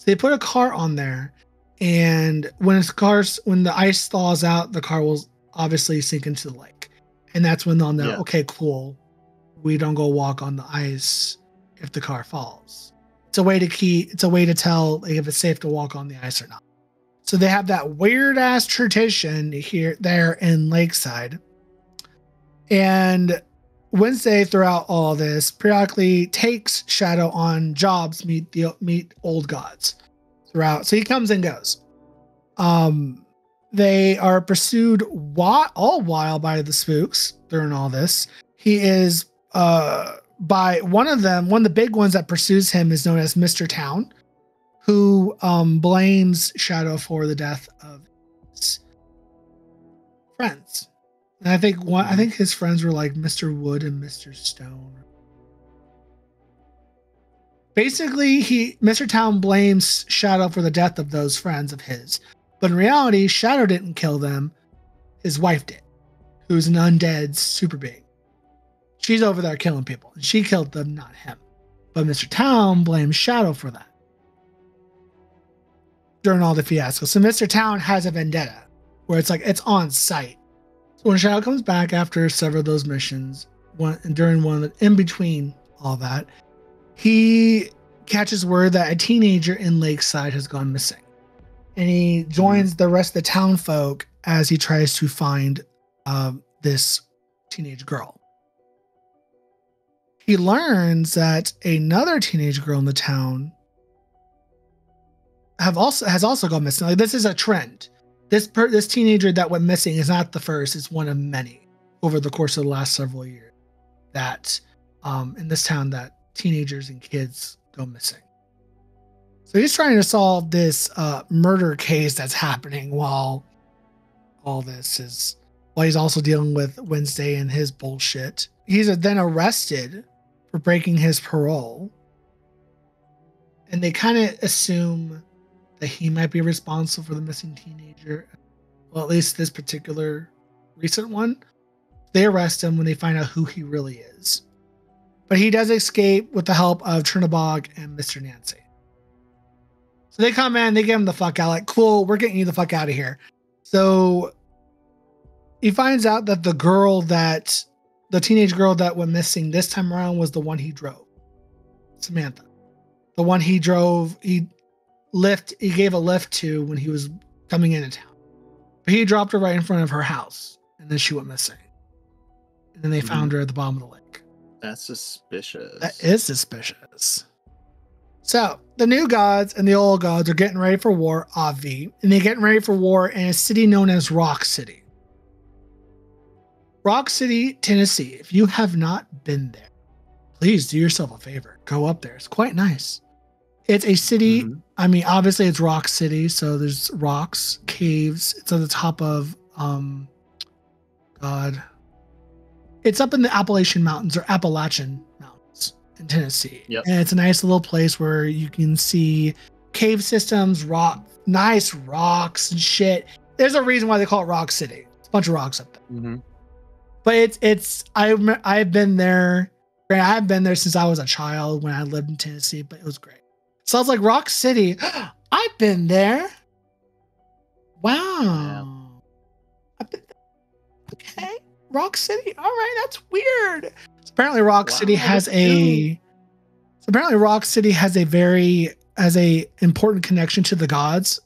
They put a car on there, and when the ice thaws out, the car will obviously sink into the lake, and that's when they'll know, okay, cool, we don't go walk on the ice if the car falls. It's a way to tell, like, if it's safe to walk on the ice or not. So they have that weird ass tradition there in Lakeside. And Wednesday, throughout all this, periodically takes Shadow on jobs, meet old gods throughout. So he comes and goes. They are pursued all while by the spooks during all this. He is by one of them. One of the big ones that pursues him is known as Mr. Town, who blames Shadow for the death of his friends. And I think his friends were like Mr. Wood and Mr. Stone. Basically, Mr. Town blames Shadow for the death of those friends of his. But in reality, Shadow didn't kill them. His wife did, who's an undead super being. She's over there killing people. And she killed them, not him. But Mr. Town blames Shadow for that during all the fiasco. So Mr. Town has a vendetta where it's like, it's on site. When Shadow comes back after several of those missions, in between all that, he catches word that a teenager in Lakeside has gone missing. And he joins the rest of the town folk as he tries to find this teenage girl. He learns that another teenage girl in the town has also gone missing. Like, this is a trend. This teenager that went missing is not the first. It's one of many. over the course of the last several years that in this town that teenagers and kids go missing. So he's trying to solve this murder case that's happening while all this is, while he's also dealing with Wednesday and his bullshit. He's then arrested for breaking his parole. And they kind of assume that he might be responsible for the missing teenager. Well, at least this particular recent one. They arrest him when they find out who he really is. But he does escape with the help of Chernobog and Mr. Nancy. So they come in, they get him the fuck out. Like, cool, we're getting you the fuck out of here. So he finds out that the teenage girl that went missing this time around was the one he drove. Samantha. The one he drove, he gave a lift to when he was coming into town. But he dropped her right in front of her house. And then she went missing. And then they found her at the bottom of the lake. That's suspicious. That is suspicious. So the new gods and the old gods are getting ready for war, obvi. And they're getting ready for war in a city known as Rock City. Rock City, Tennessee. If you have not been there, please do yourself a favor. Go up there. It's quite nice. It's a city. I mean, obviously it's Rock City. So there's rocks, caves. It's on the top of, God. It's up in the Appalachian Mountains or Appalachian Mountains in Tennessee. Yep. And it's a nice little place where you can see cave systems, nice rocks and shit. There's a reason why they call it Rock City. It's a bunch of rocks up there. But I've been there. I've been there since I was a child when I lived in Tennessee, but it was great. So I was like, Rock City, I've been there. Wow. Yeah. I've been there. Okay. Rock City. All right. That's weird. So apparently Rock City has a very important connection to the gods.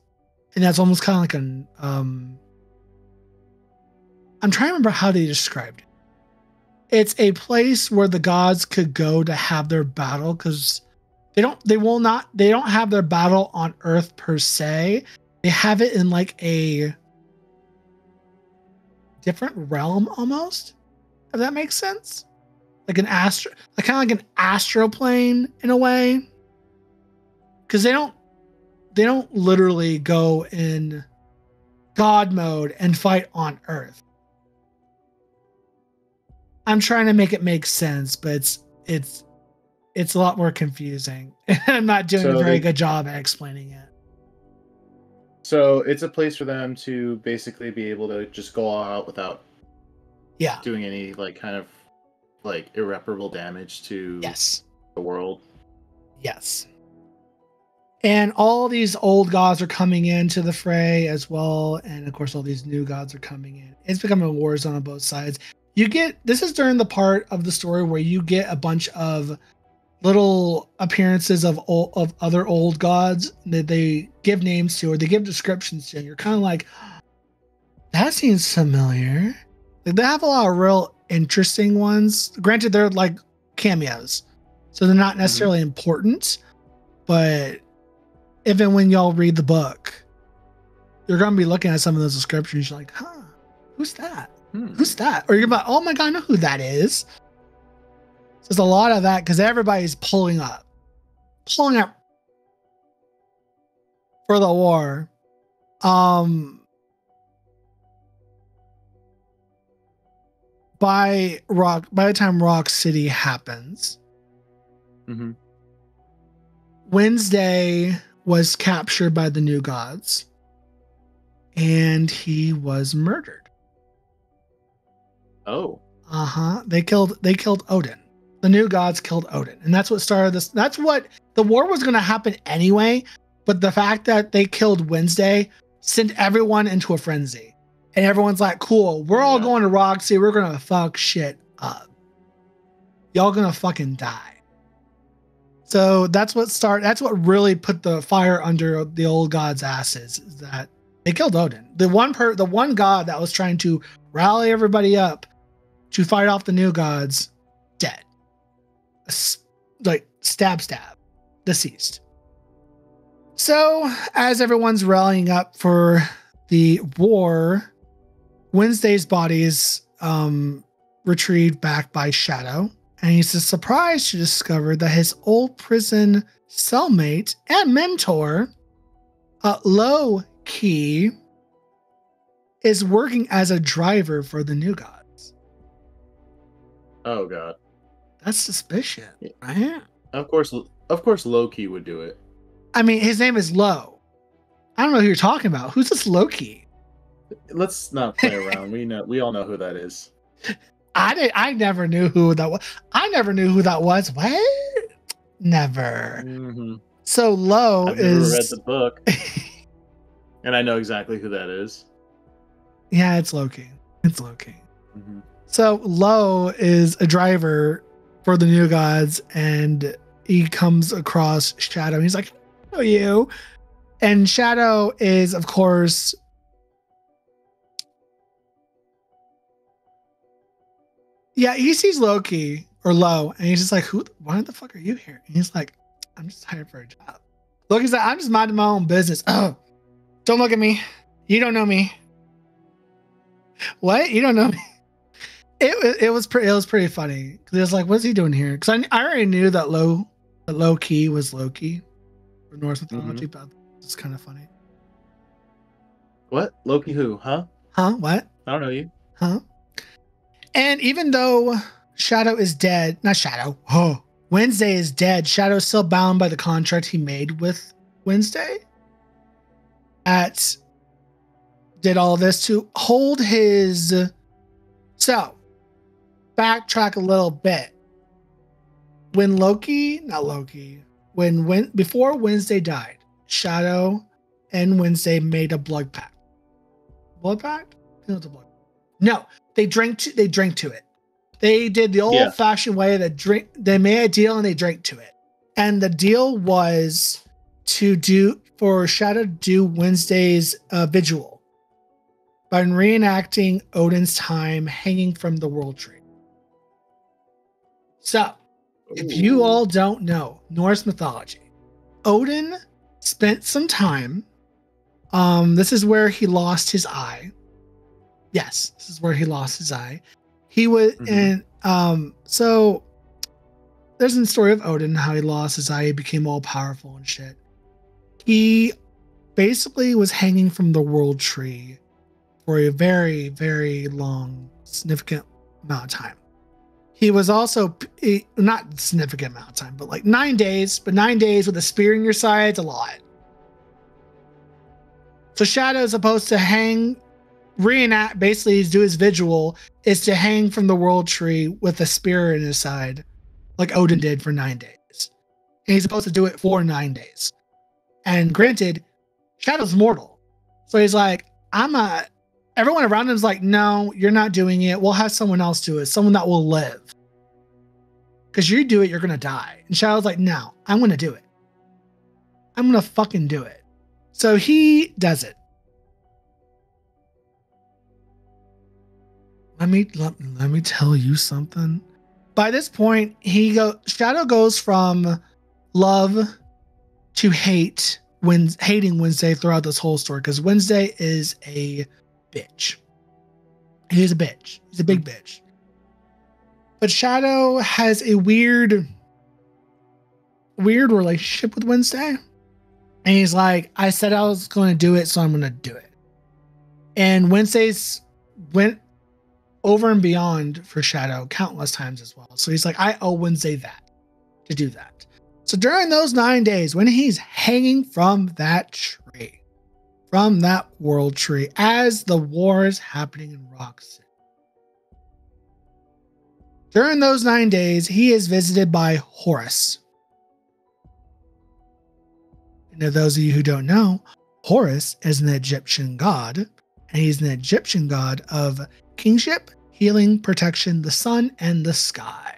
And that's almost kind of like an, I'm trying to remember how they described it. It's a place where the gods could go to have their battle because they don't have their battle on Earth per se. They have it in like a different realm almost, if that makes sense. Like an astral plane in a way. Cause they don't literally go in God mode and fight on Earth. I'm trying to make it make sense, but it's a lot more confusing. I'm not doing a very good job at explaining it. So it's a place for them to basically be able to just go all out without doing any kind of irreparable damage to the world. Yes. And all these old gods are coming into the fray as well. And of course, all these new gods are coming in. It's becoming a war zone on both sides. This is during the part of the story where you get a bunch of little appearances of other old gods that they give names to or they give descriptions to. And you're kind of like, that seems familiar. Like, they have a lot of real interesting ones. Granted, they're like cameos, so they're not necessarily important. But even when y'all read the book, you're going to be looking at some of those descriptions. You're like, huh, who's that? Who's that? Or you're about, oh my God, I know who that is. So there's a lot of that because everybody's pulling up for the war. By the time Rock City happens, Wednesday was captured by the new gods and he was murdered. Oh. They killed Odin. The new gods killed Odin. And that's what started this. That's what the war was going to happen anyway. But the fact that they killed Wednesday sent everyone into a frenzy. And everyone's like, cool, we're all going to Rock City. We're going to fuck shit up. Y'all going to fucking die. So that's what really put the fire under the old gods' asses, is that they killed Odin. The one god that was trying to rally everybody up to fight off the new gods, dead. Like, stab, deceased. So, as everyone's rallying up for the war, Wednesday's body's retrieved back by Shadow, and he's surprised to discover that his old prison cellmate and mentor, Lowkey, is working as a driver for the New Gods. Oh God, that's suspicious, right? Of course, Lowkey would do it. I mean, his name is Low. I don't know who you're talking about. Who's this Lowkey? Let's not play around. We all know who that is. I never knew who that was. I never knew who that was. What? Never. Mm-hmm. So Low is. I've never read the book, and I know exactly who that is. Yeah, it's Lowkey. It's Lowkey. Mm-hmm. So Low is a driver for the New Gods, and he comes across Shadow. And he's like, "Oh, you," and Shadow is, of course. Yeah, he sees Lowkey or Low, and he's just like, "Who? Why the fuck are you here?" And he's like, "I'm just hired for a job." Loki's like, "I'm just minding my own business." Oh, don't look at me. You don't know me. What? You don't know me? It was pretty funny. It was like, what's he doing here? Because I already knew that Lowkey was Loki, for Norse mythology, but it's kind of funny. What? Lowkey who? Huh? Huh? What? I don't know you. Huh? And even though Shadow is dead, not Shadow, oh, Wednesday is dead, Shadow is still bound by the contract he made with Wednesday that did all this to hold his. So, backtrack a little bit. Before Wednesday died, Shadow and Wednesday made a blood pact. Blood pact? No. They drank to it. They did the old-fashioned way that they made a deal and they drank to it. And the deal was for Shadow to do Wednesday's vigil by reenacting Odin's time hanging from the World Tree. So, if you all don't know Norse mythology, Odin spent some time. This is where he lost his eye. Yes, this is where he lost his eye. He was in. So there's a story of Odin, how he lost his eye. He became all powerful and shit. He basically was hanging from the World Tree for a very, very long, significant amount of time. He was also not significant amount of time, but like 9 days. But 9 days with a spear in your side is a lot. So Shadow is supposed to reenact, basically do his vigil, is to hang from the World Tree with a spear in his side, like Odin did for 9 days. And he's supposed to do it for 9 days. And granted, Shadow's mortal. So he's like, everyone around him's like, no, you're not doing it. We'll have someone else do it. Someone that will live. Because you do it, you're going to die. And Shadow's like, no, I'm going to do it. I'm going to fucking do it. So he does it. Let me tell you something. By this point, Shadow goes from love to hate, hating Wednesday throughout this whole story, because Wednesday is a bitch. He is a bitch. He's a big bitch. But Shadow has a weird relationship with Wednesday, and he's like, I said I was going to do it, so I'm going to do it. And Wednesday's went over and beyond for Shadow countless times as well. So he's like, I owe Wednesday to do that. So during those 9 days, when he's hanging from that tree, from that World Tree, as the war is happening in Rock City, during those 9 days, he is visited by Horus. And to those of you who don't know, Horus is an Egyptian god, and he's an Egyptian god of kingship, healing, protection, the sun, and the sky.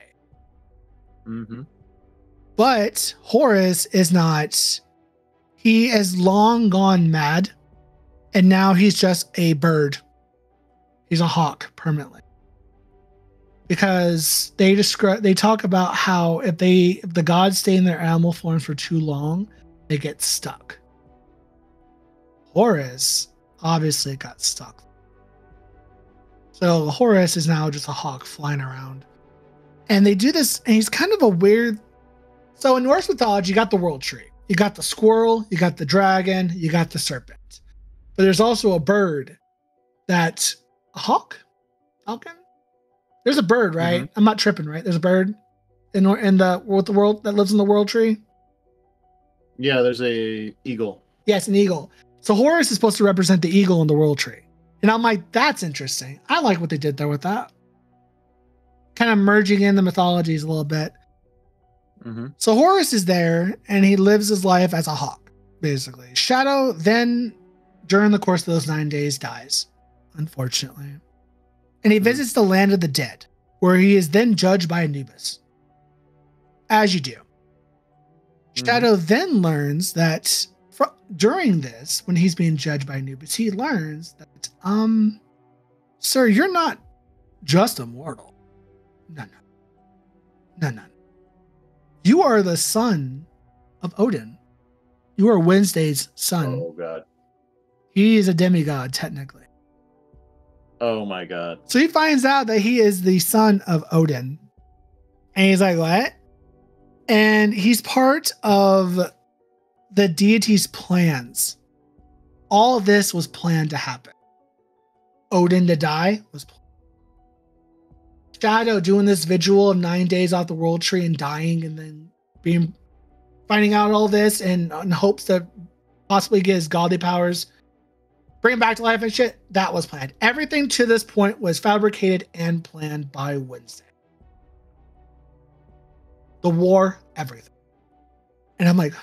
But Horus is not. He has long gone mad, and now he's just a bird. He's a hawk permanently. Because they talk about how if the gods stay in their animal forms for too long, they get stuck. Horus obviously got stuck. So Horus is now just a hawk flying around. And they do this, and he's kind of a weird... So in Norse mythology, you got the world tree. You got the squirrel, you got the dragon, you got the serpent. But there's also a bird that's a hawk? Falcon? There's a bird, right? Mm-hmm. I'm not tripping, right? There's a bird in the world that lives in the world tree? Yeah, there's a eagle. Yeah, it's an eagle. So Horus is supposed to represent the eagle in the world tree. And I'm like, that's interesting. I like what they did there with that. Kind of merging in the mythologies a little bit. Mm-hmm. So Horus is there, and he lives his life as a hawk, basically. Shadow then, during the course of those 9 days, dies, unfortunately. And he visits the land of the dead, where he is then judged by Anubis. As you do. Shadow then learns that during this, when he's being judged by Anubis, he learns that, sir, you're not just immortal. No. You are the son of Odin. You are Wednesday's son. Oh, God. He is a demigod, technically. Oh, my God. So he finds out that he is the son of Odin. And he's like, what? And he's part of the deity's plans. All of this was planned to happen. Odin to die was planned. Shadow doing this vigil of 9 days off the world tree and dying, and then finding out all this and in hopes to possibly get his godly powers, bring him back to life and shit. That was planned. Everything to this point was fabricated and planned by Wednesday. The war, everything. And I'm like,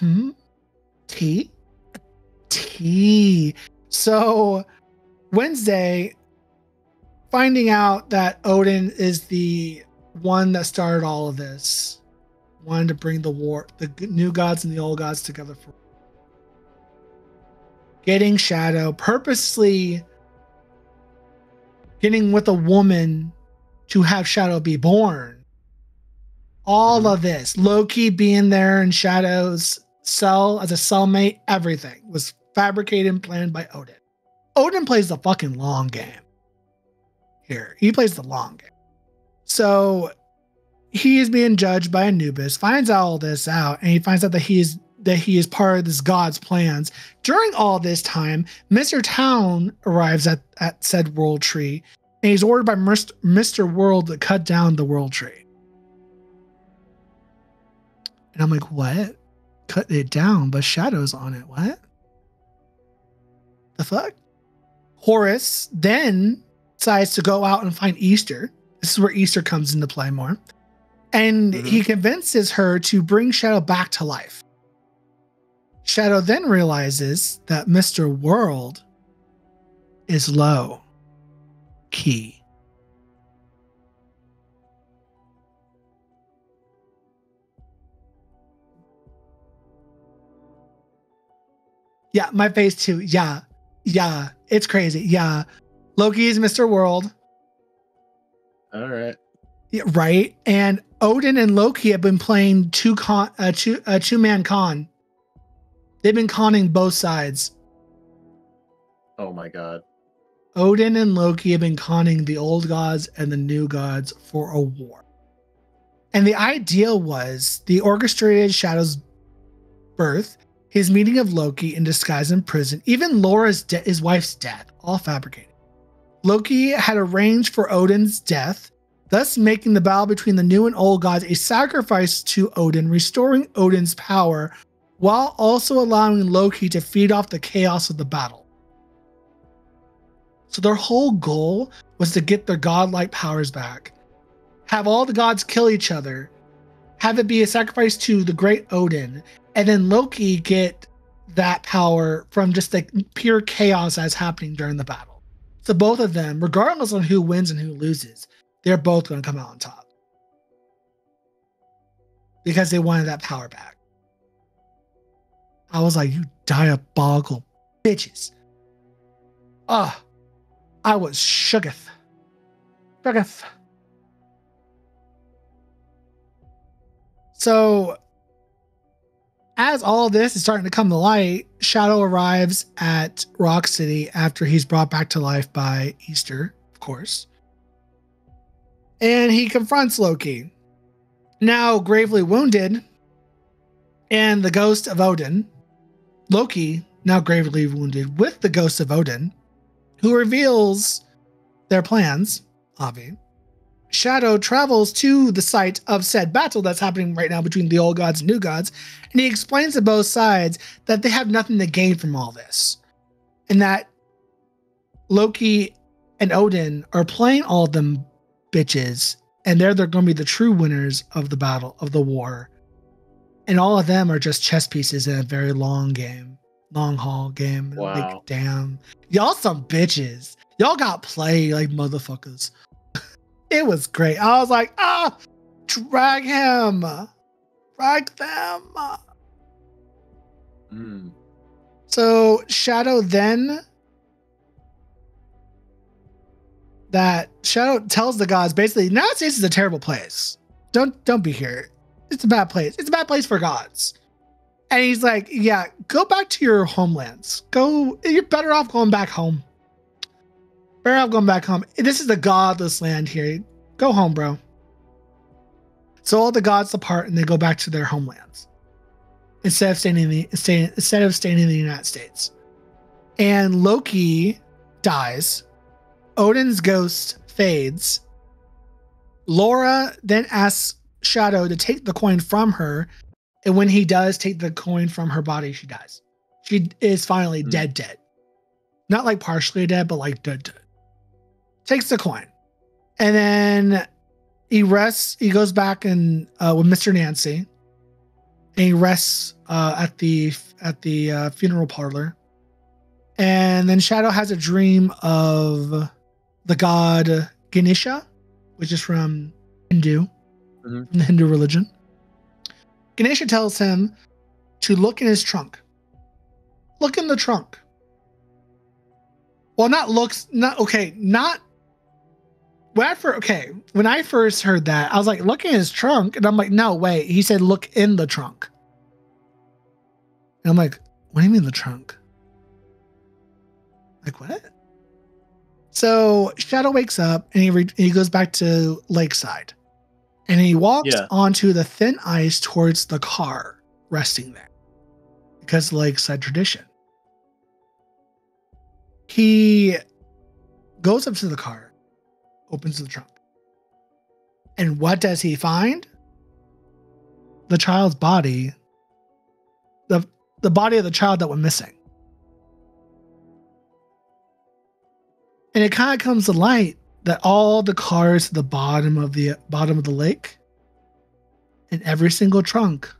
Tea. So Wednesday, finding out that Odin is the one that started all of this, wanted to bring the war, the new gods and the old gods together for getting Shadow, purposely getting with a woman to have Shadow be born. All of this, Loki being there in Shadow's cell as a cellmate, everything was fabricated and planned by Odin. Odin plays the fucking long game. Here, he plays the long game. So he is being judged by Anubis, finds all this out, and he finds out that he is part of this god's plans. During all this time, Mr. Town arrives at said world tree, and he's ordered by Mr. World to cut down the world tree. And I'm like, what? Cut it down, but Shadow's on it. What? The fuck? Horus then decides to go out and find Easter. This is where Easter comes into play more. And he convinces her to bring Shadow back to life. Shadow then realizes that Mr. World is low key. Yeah, my face too. Yeah. It's crazy. Yeah. Loki is Mr. World. All right. Yeah, right. And Odin and Loki have been playing two-man con. They've been conning both sides. Oh my God. Odin and Loki have been conning the old gods and the new gods for a war. And the idea was the orchestrated Shadow's birth, his meeting of Loki in disguise in prison, even Lora's his wife's death, all fabricated. Loki had arranged for Odin's death, thus making the battle between the new and old gods a sacrifice to Odin, restoring Odin's power while also allowing Loki to feed off the chaos of the battle. So their whole goal was to get their godlike powers back, have all the gods kill each other, have it be a sacrifice to the great Odin, and then Loki get that power from just the pure chaos that's happening during the battle. So both of them, regardless on who wins and who loses, they're both going to come out on top. Because they wanted that power back. I was like, you diabolical bitches. I was shooketh. So as all this is starting to come to light, Shadow arrives at Rock City after he's brought back to life by Easter, of course. and he confronts Loki, now gravely wounded, and the ghost of Odin. Loki, now gravely wounded with the ghost of Odin, who reveals their plans, Avi. Shadow travels to the site of said battle that's happening right now between the old gods and new gods, and he explains to both sides that they have nothing to gain from all this, and that Loki and Odin are playing all of them bitches, and they're going to be the true winners of the battle, of the war. And all of them are just chess pieces in a very long game, long haul game. Wow. Like, damn, y'all some bitches. Y'all got played like motherfuckers. It was great. I was like, ah, drag him, drag them. Mm. So Shadow then, that Shadow tells the gods basically, United States is a terrible place. Don't be here. It's a bad place. It's a bad place for gods. And he's like, yeah, go back to your homelands. Go. You're better off going back home. Better off going back home. This is the godless land here. Go home, bro. So all the gods depart and they go back to their homelands instead of staying in the United States. And Loki dies. Odin's ghost fades. Laura then asks Shadow to take the coin from her, and when he does take the coin from her body, she dies. She is finally dead. Not like partially dead, but like dead. Takes the coin, and then he rests. He goes back and with Mr. Nancy, and he rests at the funeral parlor. And then Shadow has a dream of the god Ganesha, which is from the Hindu religion. Ganesha tells him to look in his trunk. Look in the trunk. Well, not looks, not okay, not when I first, okay, when I first heard that, I was like, look in his trunk, and I'm like, no, wait. He said look in the trunk. And I'm like, what do you mean the trunk? Like, what? So Shadow wakes up and he goes back to Lakeside. And he walks onto the thin ice towards the car resting there because Lakeside tradition. He goes up to the car, opens the trunk, and what does he find? The child's body, the body of the child that went missing. And it kind of comes to light that all the cars at the bottom of the lake, in every single trunk,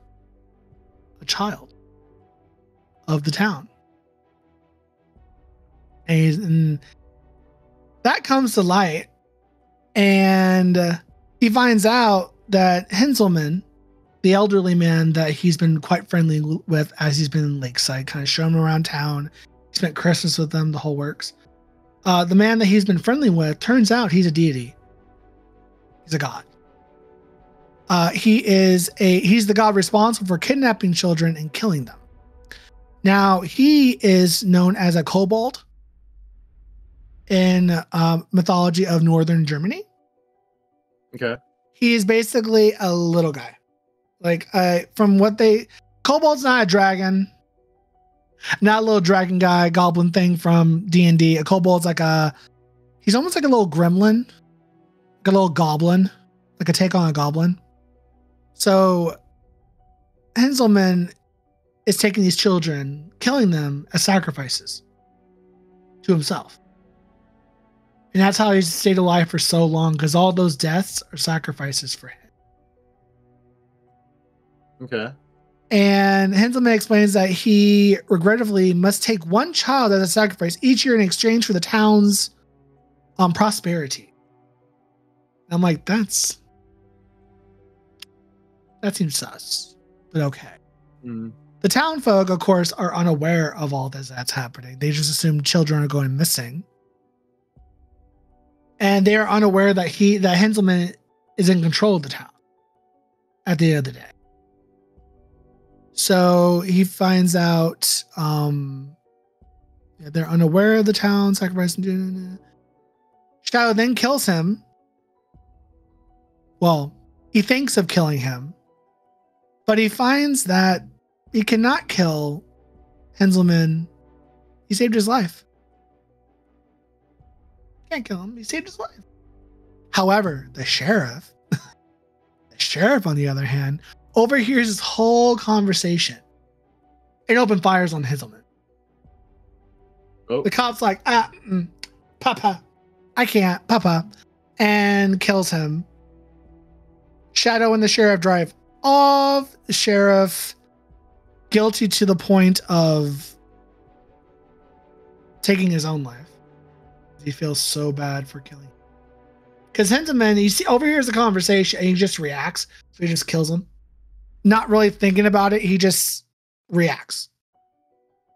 a child of the town. And that comes to light, and he finds out that Hinzelmann, the elderly man that he's been quite friendly with as he's been in Lakeside, kind of showing him around town, spent Christmas with them, the whole works. The man that he's been friendly with, turns out he's a deity. He's a god. He's the god responsible for kidnapping children and killing them. Now, he is known as a kobold in mythology of northern Germany. Okay. He is basically a little guy. Like, from what they... Kobold's not a dragon. Not a little dragon guy, goblin thing from D&D. A kobold's like a... He's almost like a little gremlin. Like a little goblin. Like a take on a goblin. So, Hinzelmann is taking these children, killing them as sacrifices to himself. And that's how he's stayed alive for so long, because all those deaths are sacrifices for him. Okay. And Hinzelmann explains that he regrettably must take one child as a sacrifice each year in exchange for the town's prosperity. And I'm like, that seems sus, but okay. Mm. The town folk, of course, are unaware of all this that's happening. They just assume children are going missing, and they are unaware that that Hinzelmann is in control of the town at the end of the day. So he finds out they're unaware of the town sacrifice. Shadow then kills him Well, he thinks of killing him, but he finds that he cannot kill Hinzelmann. He saved his life. Can't kill him. He saved his life. However, the sheriff, on the other hand, overhears this whole conversation and open fires on Hinzelmann. Oh. The cop's like, Papa, I can't, Papa, and kills him. Shadow and the sheriff drive off. The sheriff, guilty to the point of taking his own life. He feels so bad for killing him. Because Hinzelmann, you see, overhears the conversation and he just reacts. So he just kills him. Not really thinking about it. He just reacts.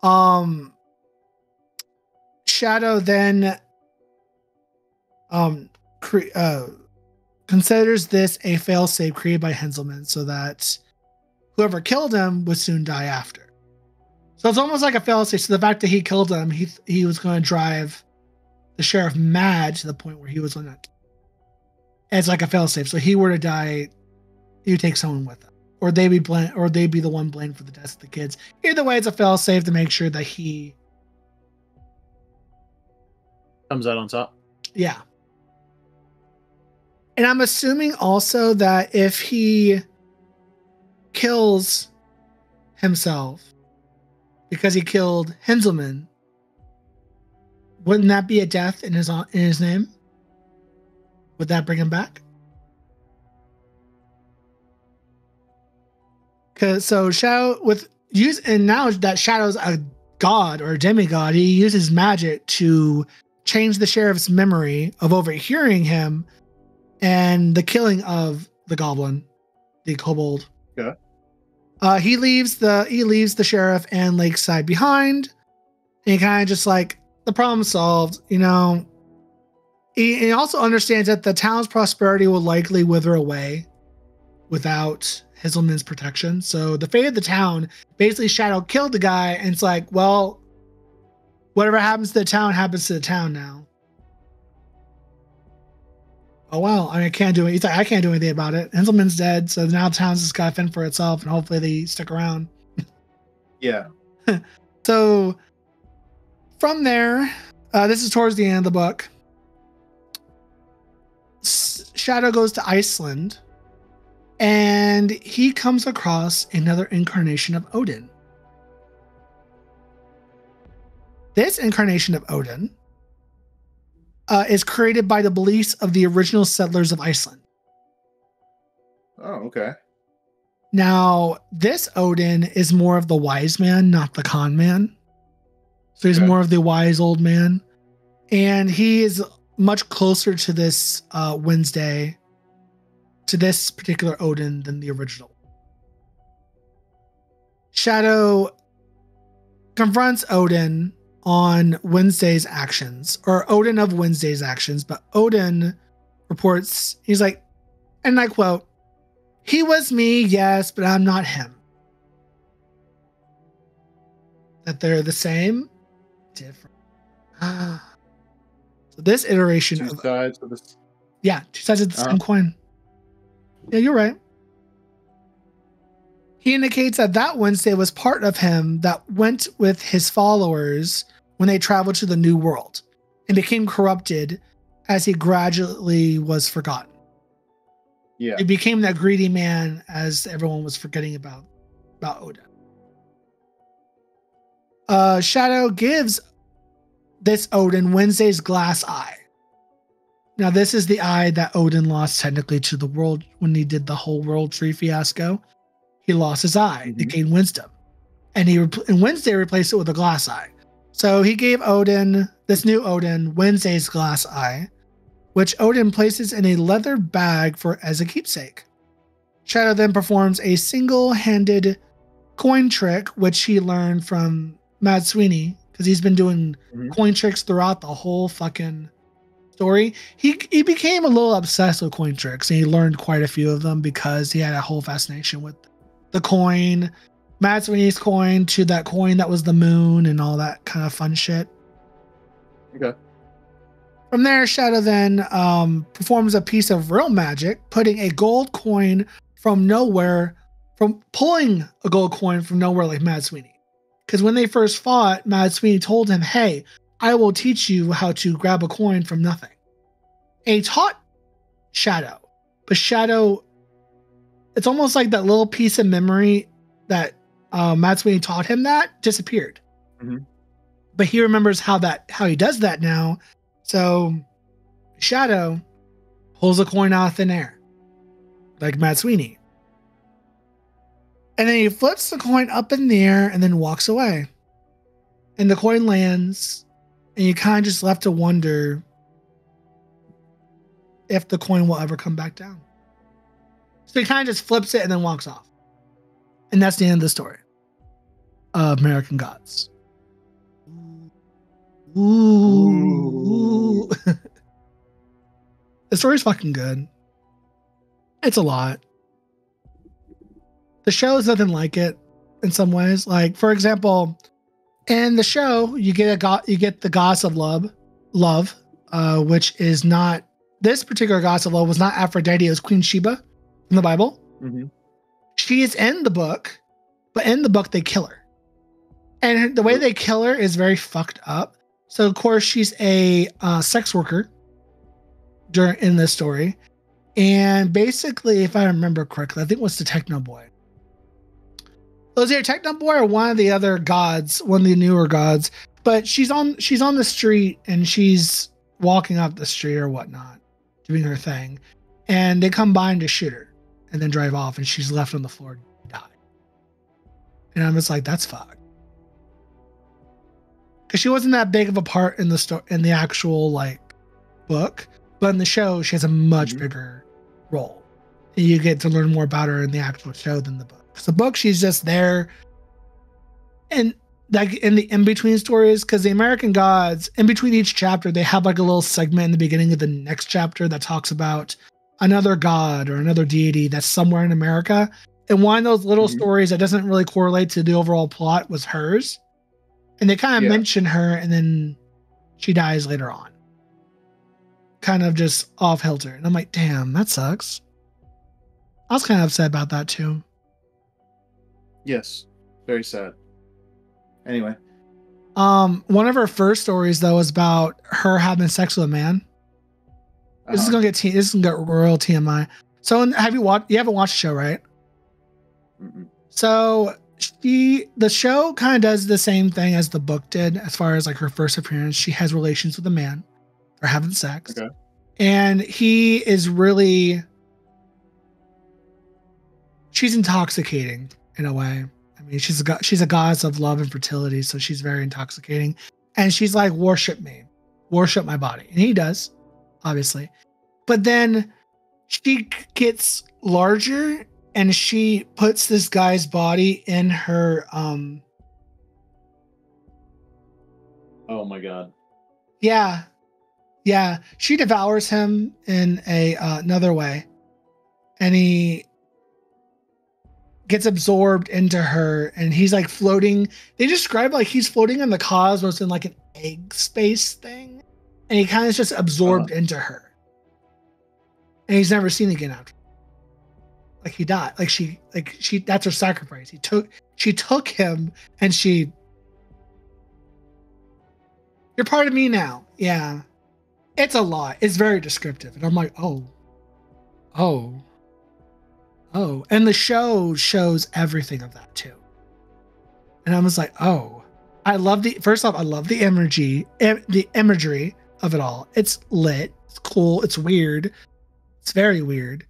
Shadow then considers this a failsafe created by Hinzelmann so that whoever killed him would soon die after. So it's almost like a failsafe. So the fact that he killed him, he was going to drive the sheriff mad to the point where he was on that. It's like a failsafe. So he were to die, you take someone with him, or they'd be blamed, or they'd be the one blamed for the deaths of the kids. Either way, it's a failsafe to make sure that he comes out on top. Yeah. And I'm assuming also that if he kills himself because he killed Hinzelmann, wouldn't that be a death in his name? Would that bring him back? So Shadow and now that Shadow's a god or a demigod, he uses magic to change the sheriff's memory of overhearing him and the killing of the goblin, the kobold. Yeah. He leaves the sheriff and Lakeside behind, and he kind of just like, the problem solved, you know. He also understands that the town's prosperity will likely wither away without Hinzelmann's protection. So the fate of the town, basically Shadow killed the guy, and it's like, well, whatever happens to the town now. Oh, well, I mean, I can't do it. He's like, I can't do anything about it. Hinzelmann's dead, so now the town's just got to fend for itself, and hopefully they stick around. Yeah. So from there, this is towards the end of the book. Shadow goes to Iceland, and he comes across another incarnation of Odin. This incarnation of Odin is created by the beliefs of the original settlers of Iceland. Oh, okay. Now, this Odin is more of the wise man, not the con man. So he's more of the wise old man. And he is much closer to this particular Odin than the original. Shadow confronts Odin on Wednesday's actions, or Odin of Wednesday's actions, but Odin reports, he's like, and I quote, "He was me, yes, but I'm not him." That they're the same, different. So this iteration, two sides of the same coin. Yeah, you're right. He indicates that Wednesday was part of him that went with his followers when they traveled to the New World and became corrupted as he gradually was forgotten. Yeah. He became that greedy man as everyone was forgetting about Odin. Shadow gives this Odin Wednesday's glass eye. Now, this is the eye that Odin lost technically to the world when he did the whole World Tree fiasco. He lost his eye to gain wisdom, and Wednesday replaced it with a glass eye. So he gave Odin, this new Odin, Wednesday's glass eye, which Odin places in a leather bag as a keepsake. Shadow then performs a single-handed coin trick, which he learned from Mad Sweeney, because he's been doing coin tricks throughout the whole fucking story. He became a little obsessed with coin tricks, and he learned quite a few of them because he had a whole fascination with the coin, Mad Sweeney's coin, to that coin that was the moon and all that kind of fun shit. Okay. From there, Shadow then performs a piece of real magic, pulling a gold coin from nowhere like Mad Sweeney. Because when they first fought, Mad Sweeney told him, hey, I will teach you how to grab a coin from nothing. And he taught Shadow. But Shadow, it's almost like that little piece of memory that Mad Sweeney taught him that disappeared. Mm-hmm. But he remembers how he does that now. So Shadow pulls a coin out of thin air, like Mad Sweeney. And then he flips the coin up in the air and then walks away. And the coin lands, and you're kind of just left to wonder if the coin will ever come back down. So he kind of just flips it and then walks off. And that's the end of the story of American Gods. Ooh. The story's fucking good. It's a lot. The show is nothing like it in some ways. Like, for example, in the show, you get the Goddess of Love, which is not, this particular Goddess of Love was not Aphrodite, it was Queen Sheba in the Bible. Mm-hmm. She is in the book, but in the book they kill her. And the way they kill her is very fucked up. So of course she's a sex worker in this story. And basically, if I remember correctly, I think it was the Techno Boy. It was either Techno Boy or one of the other gods, one of the newer gods. But she's on the street and she's walking up the street or whatnot, doing her thing. And they come by and just shoot her and then drive off, and she's left on the floor to die. And I'm just like, that's fucked. Because she wasn't that big of a part in the actual like book. But in the show, she has a much bigger role. And you get to learn more about her in the actual show than the book. Because the book, she's just there. And like in the in-between stories, because the American Gods, in between each chapter, they have like a little segment in the beginning of the next chapter that talks about another god or another deity that's somewhere in America. And one of those little stories that doesn't really correlate to the overall plot was hers. And they kind of mention her, and then she dies later on. Kind of just off hilter, and I'm like, damn, that sucks. I was kind of upset about that too. Yes, very sad. Anyway, one of her first stories though was about her having sex with a man. This is gonna get royal TMI. So have you watched? You haven't watched the show, right? Mm-mm. So the show kind of does the same thing as the book did, as far as like her first appearance. She has relations with a man. Or having sex. Okay. And he is really, she's intoxicating in a way. I mean, she's a goddess of love and fertility, so she's very intoxicating. And she's like, worship me, worship my body. And he does, obviously. But then she gets larger and she puts this guy's body in her, oh my God. Yeah. Yeah, she devours him in a another way, and he gets absorbed into her, and he's like floating. They describe like he's floating in the cosmos in like an egg space thing, and he kind of just absorbed into her, and he's never seen again after. Like he died. Like she. That's her sacrifice. She took him, and she. You're part of me now. Yeah. It's a lot. It's very descriptive. And I'm like, oh. And the show shows everything of that too. And I was like, oh, I love the imagery, the imagery of it all. It's lit. It's cool. It's weird. It's very weird.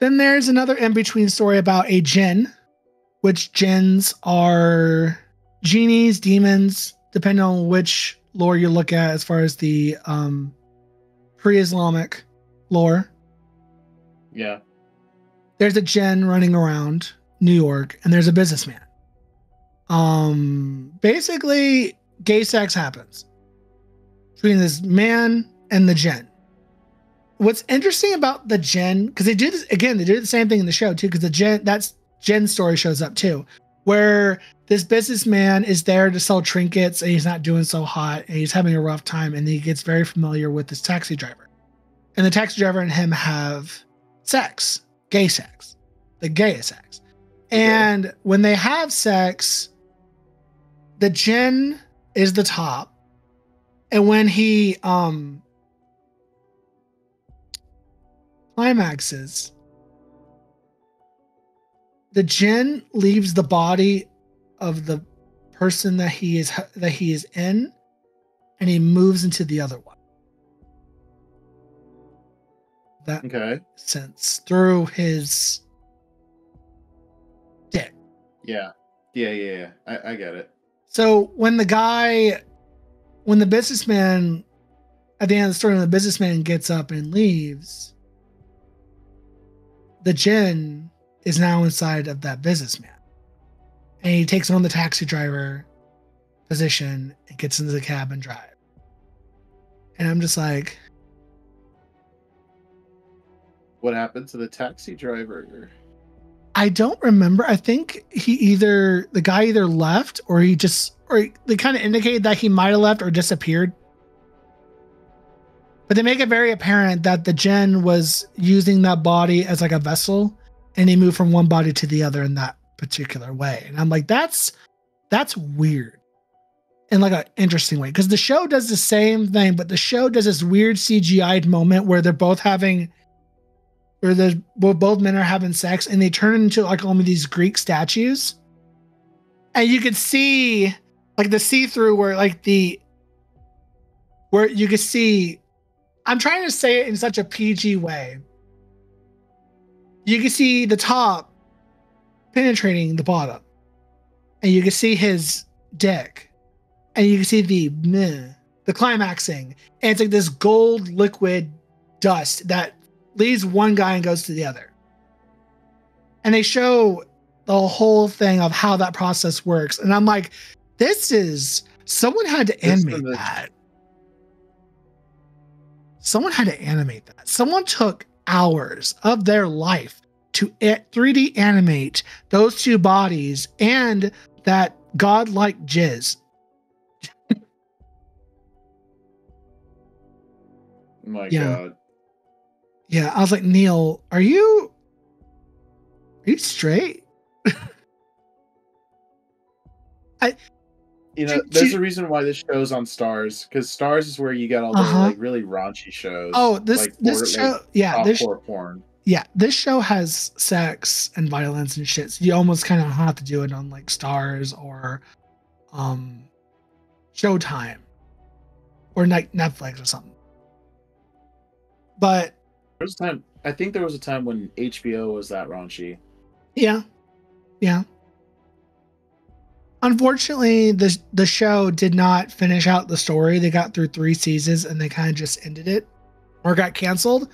Then there's another in-between story about a djinn, which djinns are genies, demons, depending on which lore you look at as far as the pre-Islamic lore. Yeah. There's a djinn running around New York, and there's a businessman. Basically, gay sex happens between this man and the djinn. What's interesting about the djinn, because they do this, again, they do the same thing in the show too, because the djinn story shows up too. where this businessman is there to sell trinkets and he's not doing so hot and he's having a rough time, and he gets very familiar with this taxi driver. And the taxi driver and him have sex, gay sex, the gayest sex. And when they have sex, the gin is the top. And when he climaxes, the gin leaves the body of the person that he is in, and he moves into the other one. That makes sense through his dick. Yeah. I get it. So when the businessman at the end of the story, when the businessman gets up and leaves, the gin is now inside of that businessman. And he takes on the taxi driver position and gets into the cab and drive. And I'm just like, what happened to the taxi driver? I don't remember. I think the guy either left, or they kind of indicated that he might have left or disappeared. But they make it very apparent that the djinn was using that body as like a vessel, and he moved from one body to the other in that particular way. And I'm like, that's weird in like an interesting way, because the show does the same thing, but the show does this weird CGI'd moment where both men are having sex, and they turn into like only these Greek statues, and you could see like the see-through where you could see. I'm trying to say it in such a PG way. You can see the top penetrating the bottom, and you can see his dick, and you can see the climaxing, and it's like this gold liquid dust that leaves one guy and goes to the other. And they show the whole thing of how that process works. And I'm like, someone had to animate that. Someone took hours of their life to 3D animate those two bodies and that godlike jizz. My God. Yeah, I was like, Neil, are you straight? There's a reason why this show's on Starz, because Starz is where you get all the like really raunchy shows. Oh, this show, yeah, this show has sex and violence and shit. So you almost kind of have to do it on like Starz or Showtime or like Netflix or something. But there was a time, I think there was a time when HBO was that raunchy. Yeah. Unfortunately, the show did not finish out the story. They got through 3 seasons and they kind of just ended it or got canceled.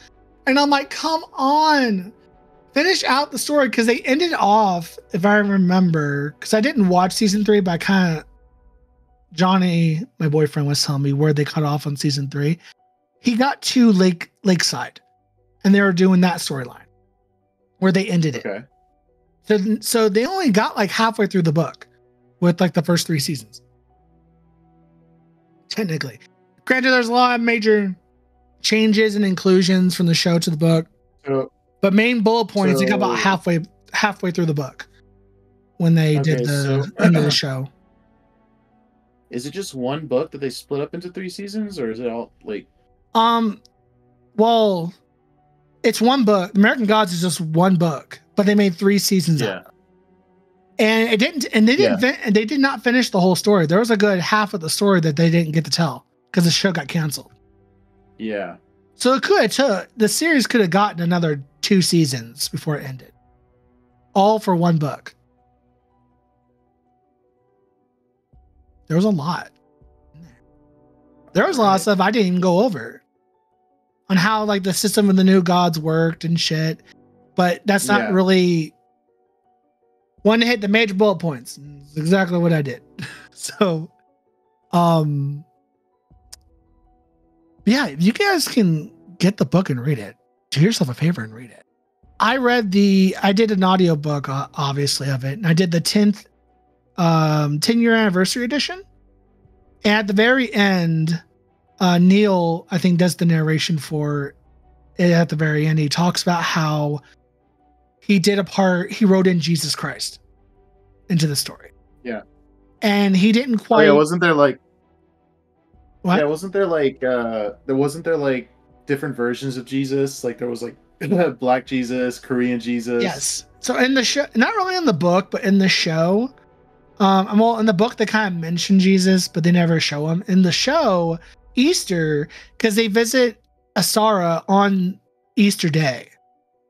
And I'm like, come on, finish out the story. Because they ended off, if I remember, because I didn't watch season 3, but I kind of, Johnny, my boyfriend, was telling me where they cut off on season 3. He got to Lakeside, and they were doing that storyline where they ended it. So they only got like halfway through the book with like the first 3 seasons. Technically. Granted, there's a lot of major changes and inclusions from the show to the book. But main bullet point is they got about halfway through the book when they did the end of the show. Is it just one book that they split up into 3 seasons, or is it all like... Well, it's one book. American Gods is just one book, but they made 3 seasons. Yeah. And they did not finish the whole story. There was a good half of the story that they didn't get to tell because the show got canceled. Yeah. So it the series could have gotten another 2 seasons before it ended, all for one book. There was a lot. There was a lot of stuff I didn't even go over on how like the system of the new gods worked and shit, but that's not really one to hit the major bullet points. It's exactly what I did. So, yeah, if you guys can get the book and read it, do yourself a favor and read it. I did an audio book, obviously, of it, and I did the 10th 10-year anniversary edition. And at the very end, Neil, I think, does the narration for it at the very end. He talks about how he did a part, he wrote in Jesus Christ into the story. Yeah. And he didn't quite... Oh, yeah, wasn't there like... What? Yeah, wasn't there like... There wasn't different versions of Jesus? Like there was like Black Jesus, Korean Jesus. Yes. So in the show, not really in the book, but in the show... Well, in the book, they kind of mention Jesus, but they never show him. In the show, Easter, because they visit Ostara on Easter Day.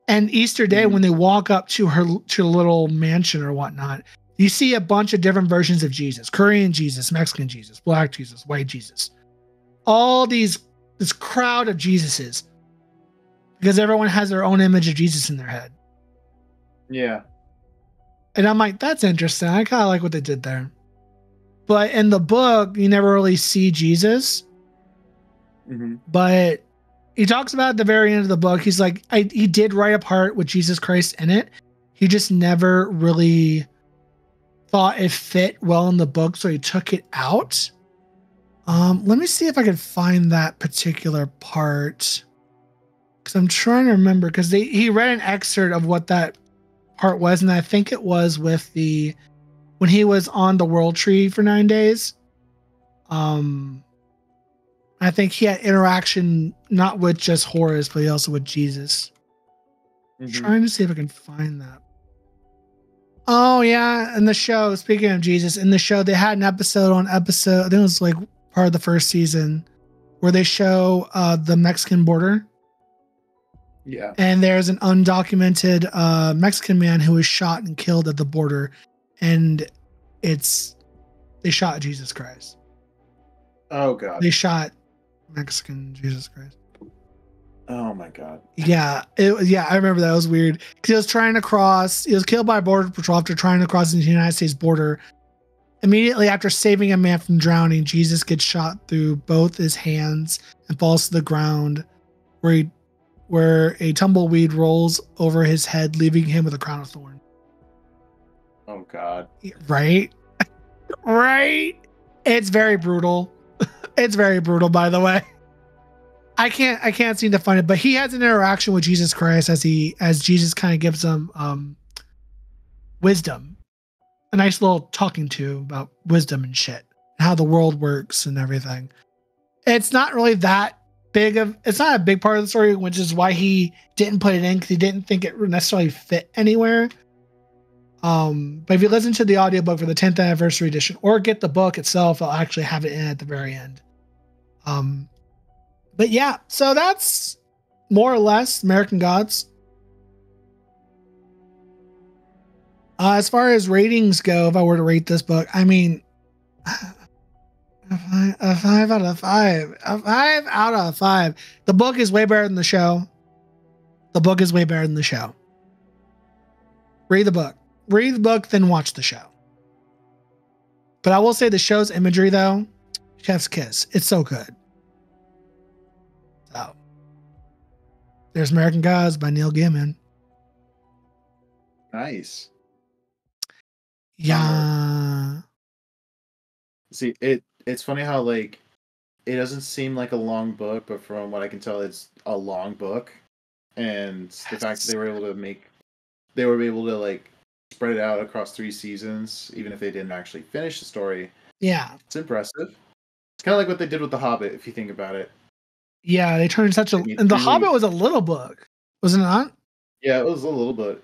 And Easter Day, when they walk up to her little mansion or whatnot, you see a bunch of different versions of Jesus. Korean Jesus, Mexican Jesus, Black Jesus, White Jesus. All these, this crowd of Jesuses. Because everyone has their own image of Jesus in their head. Yeah. And I'm like, that's interesting. I kind of like what they did there. But in the book, you never really see Jesus. Mm-hmm. But he talks about at the very end of the book, he's like, he did write a part with Jesus Christ in it. He just never really thought it fit well in the book, so he took it out. Let me see if I can find that particular part. Because I'm trying to remember, because he read an excerpt of what that part was, and I think it was with the when he was on the world tree for 9 days. I think he had interaction not with just Horus, but also with Jesus. Mm-hmm. I'm trying to see if I can find that. Oh yeah, in the show, speaking of Jesus, in the show they had an episode, I think it was like part of the first season, where they show the Mexican border. Yeah. And there's an undocumented Mexican man who was shot and killed at the border, and they shot Jesus Christ. Oh God. They shot Mexican Jesus Christ. Oh my God. Yeah. Yeah. I remember that. It was weird. Cause he was trying to cross. He was killed by a border patrol after trying to cross into the United States border. Immediately after saving a man from drowning, Jesus gets shot through both his hands and falls to the ground, where a tumbleweed rolls over his head, leaving him with a crown of thorns. Oh God. Right? Right? It's very brutal. It's very brutal, by the way. I can't seem to find it, but he has an interaction with Jesus Christ as Jesus kind of gives him wisdom. A nice little talking to about wisdom and shit, and how the world works and everything. It's not really that it's not a big part of the story, which is why he didn't put it in, because he didn't think it necessarily fit anywhere. But if you listen to the audiobook for the 10th anniversary edition, or get the book itself, I'll actually have it in at the very end. But yeah, so that's more or less American Gods. As far as ratings go, if I were to rate this book, I mean, a 5 out of 5. The book is way better than the show. Read the book. Read the book, then watch the show. But I will say the show's imagery, though, chef's kiss. It's so good. So, there's American Gods by Neil Gaiman. Nice. Yeah. See, it's funny how, like, it doesn't seem like a long book, but from what I can tell, it's a long book. And the fact that they were able to like spread it out across 3 seasons, even if they didn't actually finish the story. Yeah. It's impressive. It's kind of like what they did with The Hobbit, if you think about it. Yeah, they turned such a... And The Hobbit was a little book, was it not? Yeah, it was a little book.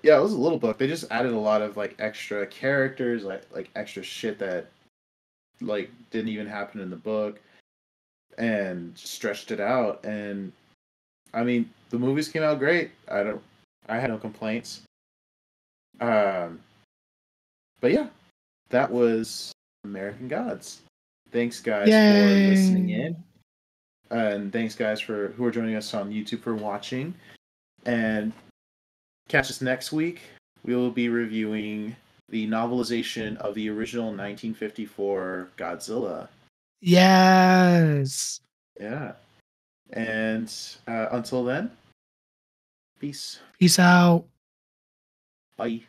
They just added a lot of, like, extra characters, like extra shit that, like, didn't even happen in the book, and stretched it out. And I mean, the movies came out great. I had no complaints. But yeah, that was American Gods. Thanks, guys, for listening in, and thanks, guys, for who are joining us on YouTube for watching. And catch us next week. We will be reviewing the novelization of the original 1954 Godzilla. Yes. Yeah. And until then, peace. Peace out. Bye.